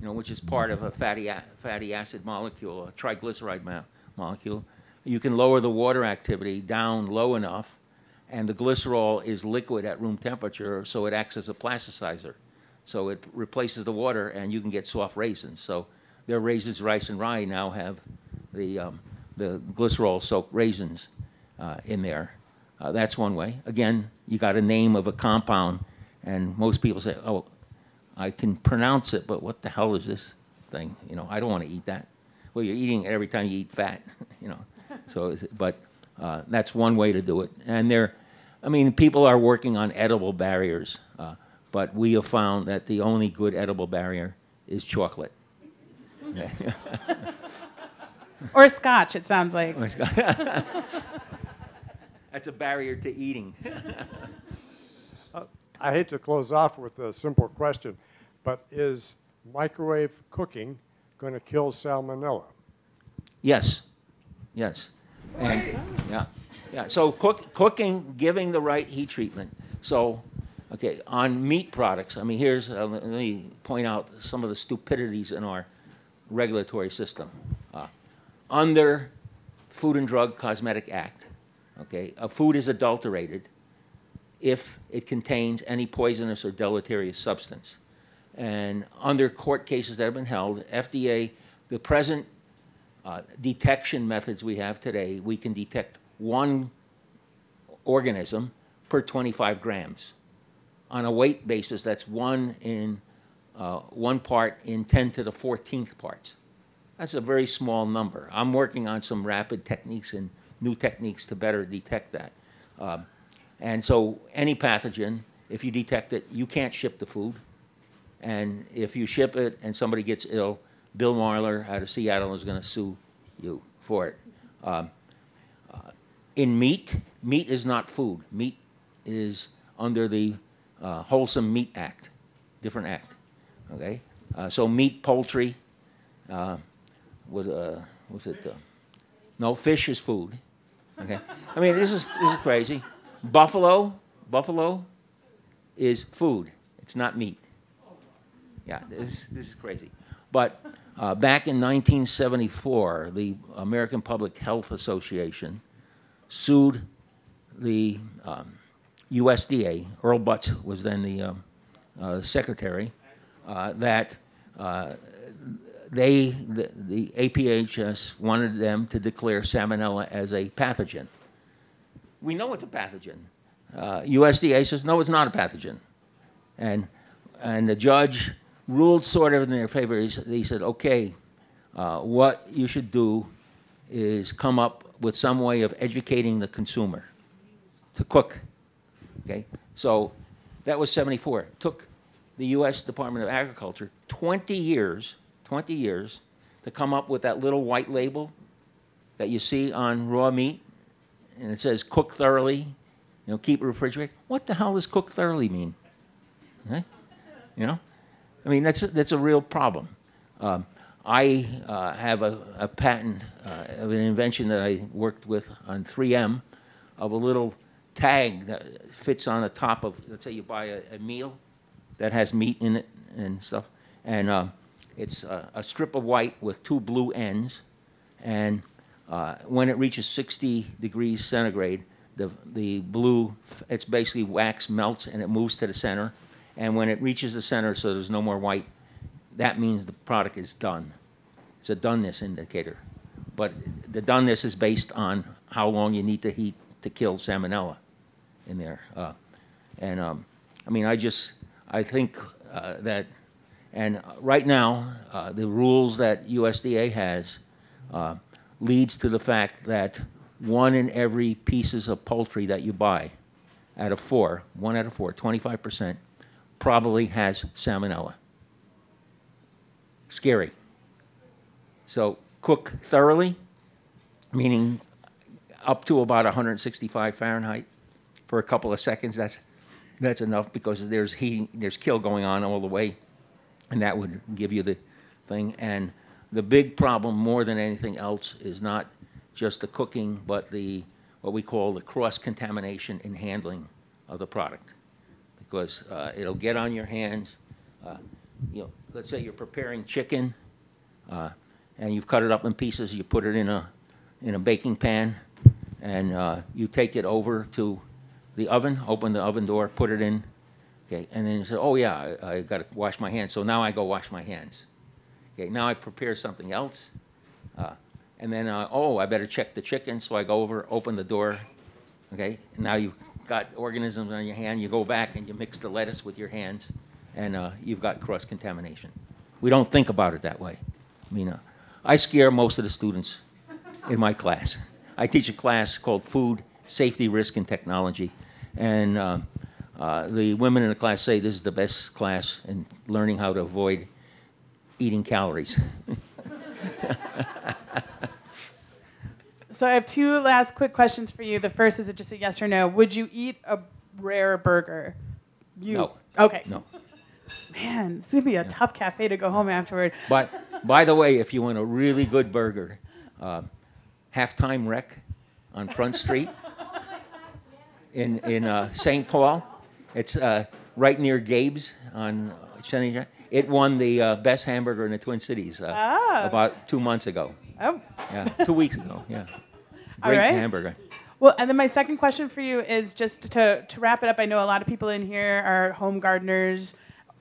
you know, which is part of a fatty, a fatty acid molecule, a triglyceride mo molecule, you can lower the water activity down low enough, and the glycerol is liquid at room temperature, so it acts as a plasticizer. So it replaces the water, and you can get soft raisins. So their raisins, rice, and rye now have the, um, the glycerol-soaked raisins uh, in there. Uh, that's one way. Again, you got a name of a compound, and most people say, oh, I can pronounce it, but what the hell is this thing? You know, I don't want to eat that. Well, you're eating it every time you eat fat, you know. So, but uh, that's one way to do it. And there, I mean, people are working on edible barriers, uh, but we have found that the only good edible barrier is chocolate. Or scotch, it sounds like. That's a barrier to eating. uh, I hate to close off with a simple question, but is microwave cooking going to kill salmonella? Yes. Yes. And, yeah. Yeah. So cook, cooking, giving the right heat treatment. So, okay, on meat products, I mean, here's, uh, let me point out some of the stupidities in our regulatory system. Uh, under Food and Drug Cosmetic Act, okay, a food is adulterated if it contains any poisonous or deleterious substance. And under court cases that have been held, F D A, the present uh, detection methods we have today, we can detect one organism per twenty-five grams. On a weight basis, that's one in uh, one part in ten to the fourteenth parts. That's a very small number. I'm working on some rapid techniques and new techniques to better detect that. Uh, and so any pathogen, if you detect it, you can't ship the food. And if you ship it and somebody gets ill, Bill Marler out of Seattle is going to sue you for it. Um, uh, in meat, meat is not food. Meat is under the uh, Wholesome Meat Act, different act. Okay, uh, so meat, poultry, uh, was uh, was it? Uh, no, fish is food. Okay, I mean this is this is crazy. Buffalo, buffalo, is food. It's not meat. Yeah, this, this is crazy. But uh, back in nineteen seventy-four, the American Public Health Association sued the um, U S D A. Earl Butz was then the um, uh, secretary, uh, that uh, they, the, the A P H S wanted them to declare salmonella as a pathogen. We know it's a pathogen. Uh, U S D A says, no, it's not a pathogen. And, and the judge ruled sort of in their favor. He said, okay, uh, what you should do is come up with some way of educating the consumer to cook, okay? So that was seventy-four. It took the U S Department of Agriculture twenty years, twenty years to come up with that little white label that you see on raw meat, and it says cook thoroughly, you know, keep refrigerate. What the hell does cook thoroughly mean? Okay? You know? I mean, that's a, that's a real problem. Um, I uh, have a, a patent uh, of an invention that I worked with on three M of a little tag that fits on the top of, let's say you buy a, a meal that has meat in it and stuff. And uh, it's uh, a strip of white with two blue ends. And uh, when it reaches sixty degrees centigrade, the, the blue, it's basically wax melts and it moves to the center. And when it reaches the center, so there's no more white, that means the product is done. It's a doneness indicator. But the doneness is based on how long you need to heat to kill salmonella in there. Uh, and um, I mean, I just, I think uh, that, and right now, uh, the rules that U S D A has uh, leads to the fact that one in every pieces of poultry that you buy out of four, one out of four, twenty-five percent, probably has salmonella. Scary. So cook thoroughly, meaning up to about one hundred sixty-five Fahrenheit for a couple of seconds. That's that's enough because there's heat, there's kill going on all the way, and that would give you the thing. And the big problem, more than anything else, is not just the cooking, but the what we call the cross-contamination in handling of the product. Because uh, it'll get on your hands. Uh, you know, let's say you're preparing chicken, uh, and you've cut it up in pieces. You put it in a in a baking pan, and uh, you take it over to the oven. Open the oven door, put it in, okay, and then you say, "Oh yeah, I, I got to wash my hands." So now I go wash my hands. Okay, now I prepare something else, uh, and then uh, oh, I better check the chicken. So I go over, open the door. Okay, and now you. Got organisms on your hand, you go back and you mix the lettuce with your hands, and uh, you've got cross-contamination. We don't think about it that way. I mean, uh, I scare most of the students in my class. I teach a class called Food, Safety, Risk, and Technology, and uh, uh, the women in the class say this is the best class in learning how to avoid eating calories. So I have two last quick questions for you. The first is just a yes or no. Would you eat a rare burger? You? No. Okay. No. Man, it's going to be a yeah. tough cafe to go home afterward. But by the way, if you want a really good burger, uh, Halftime Wreck on Front Street in in uh, Saint Paul. It's uh, right near Gabe's on Shenandoah. It won the uh, best hamburger in the Twin Cities uh, oh. about two months ago. Oh. Yeah, two weeks ago, yeah. Great right. hamburger. Well, and then my second question for you is just to, to wrap it up. I know a lot of people in here are home gardeners,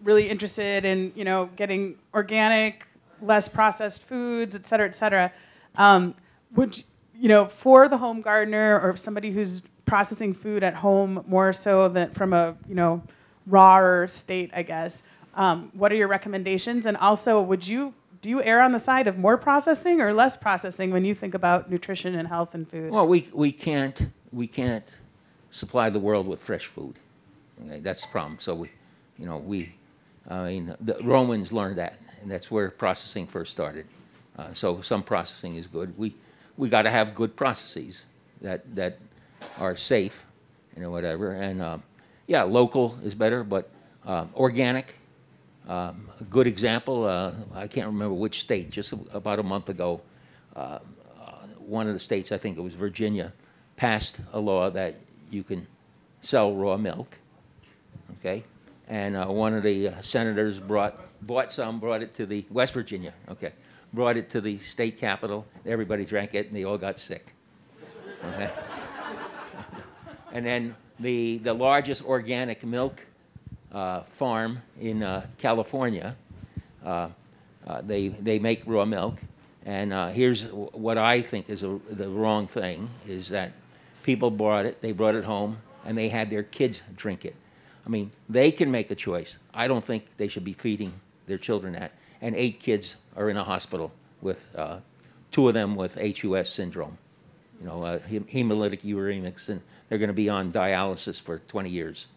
really interested in, you know, getting organic, less processed foods, et cetera, et cetera. Um, would, you know, for the home gardener or somebody who's processing food at home more so than from a, you know, rawer state, I guess, um, what are your recommendations? And also, would you do you err on the side of more processing or less processing when you think about nutrition and health and food? Well, we we can't we can't supply the world with fresh food. Okay, that's the problem. So we, you know, we, I mean, the Romans learned that, and that's where processing first started. Uh, so some processing is good. We we got to have good processes that that are safe, you know, whatever. And uh, yeah, local is better, but uh, organic. Um, a good example, uh, I can't remember which state, just a, about a month ago, uh, one of the states, I think it was Virginia, passed a law that you can sell raw milk, okay? And uh, one of the uh, senators brought, bought some, brought it to the, West Virginia, okay, brought it to the state capitol, everybody drank it, and they all got sick, okay? And then the, the largest organic milk Uh, farm in uh, California. Uh, uh, they they make raw milk, and uh, here's w what I think is a, the wrong thing: is that people brought it, they brought it home, and they had their kids drink it. I mean, they can make a choice. I don't think they should be feeding their children that. And eight kids are in a hospital with uh, two of them with H U S syndrome, you know, uh, hemolytic uremics, and they're going to be on dialysis for twenty years.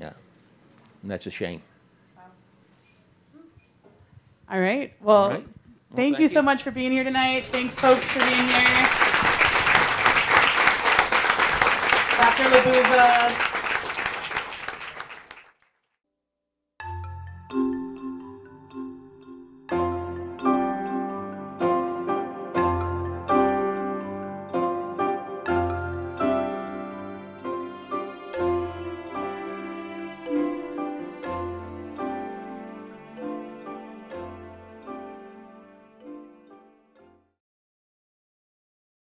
Yeah. And that's a shame. All right. Well, All right. well thank, thank you so much for being here tonight. Thanks, folks, for being here. Doctor Labuza.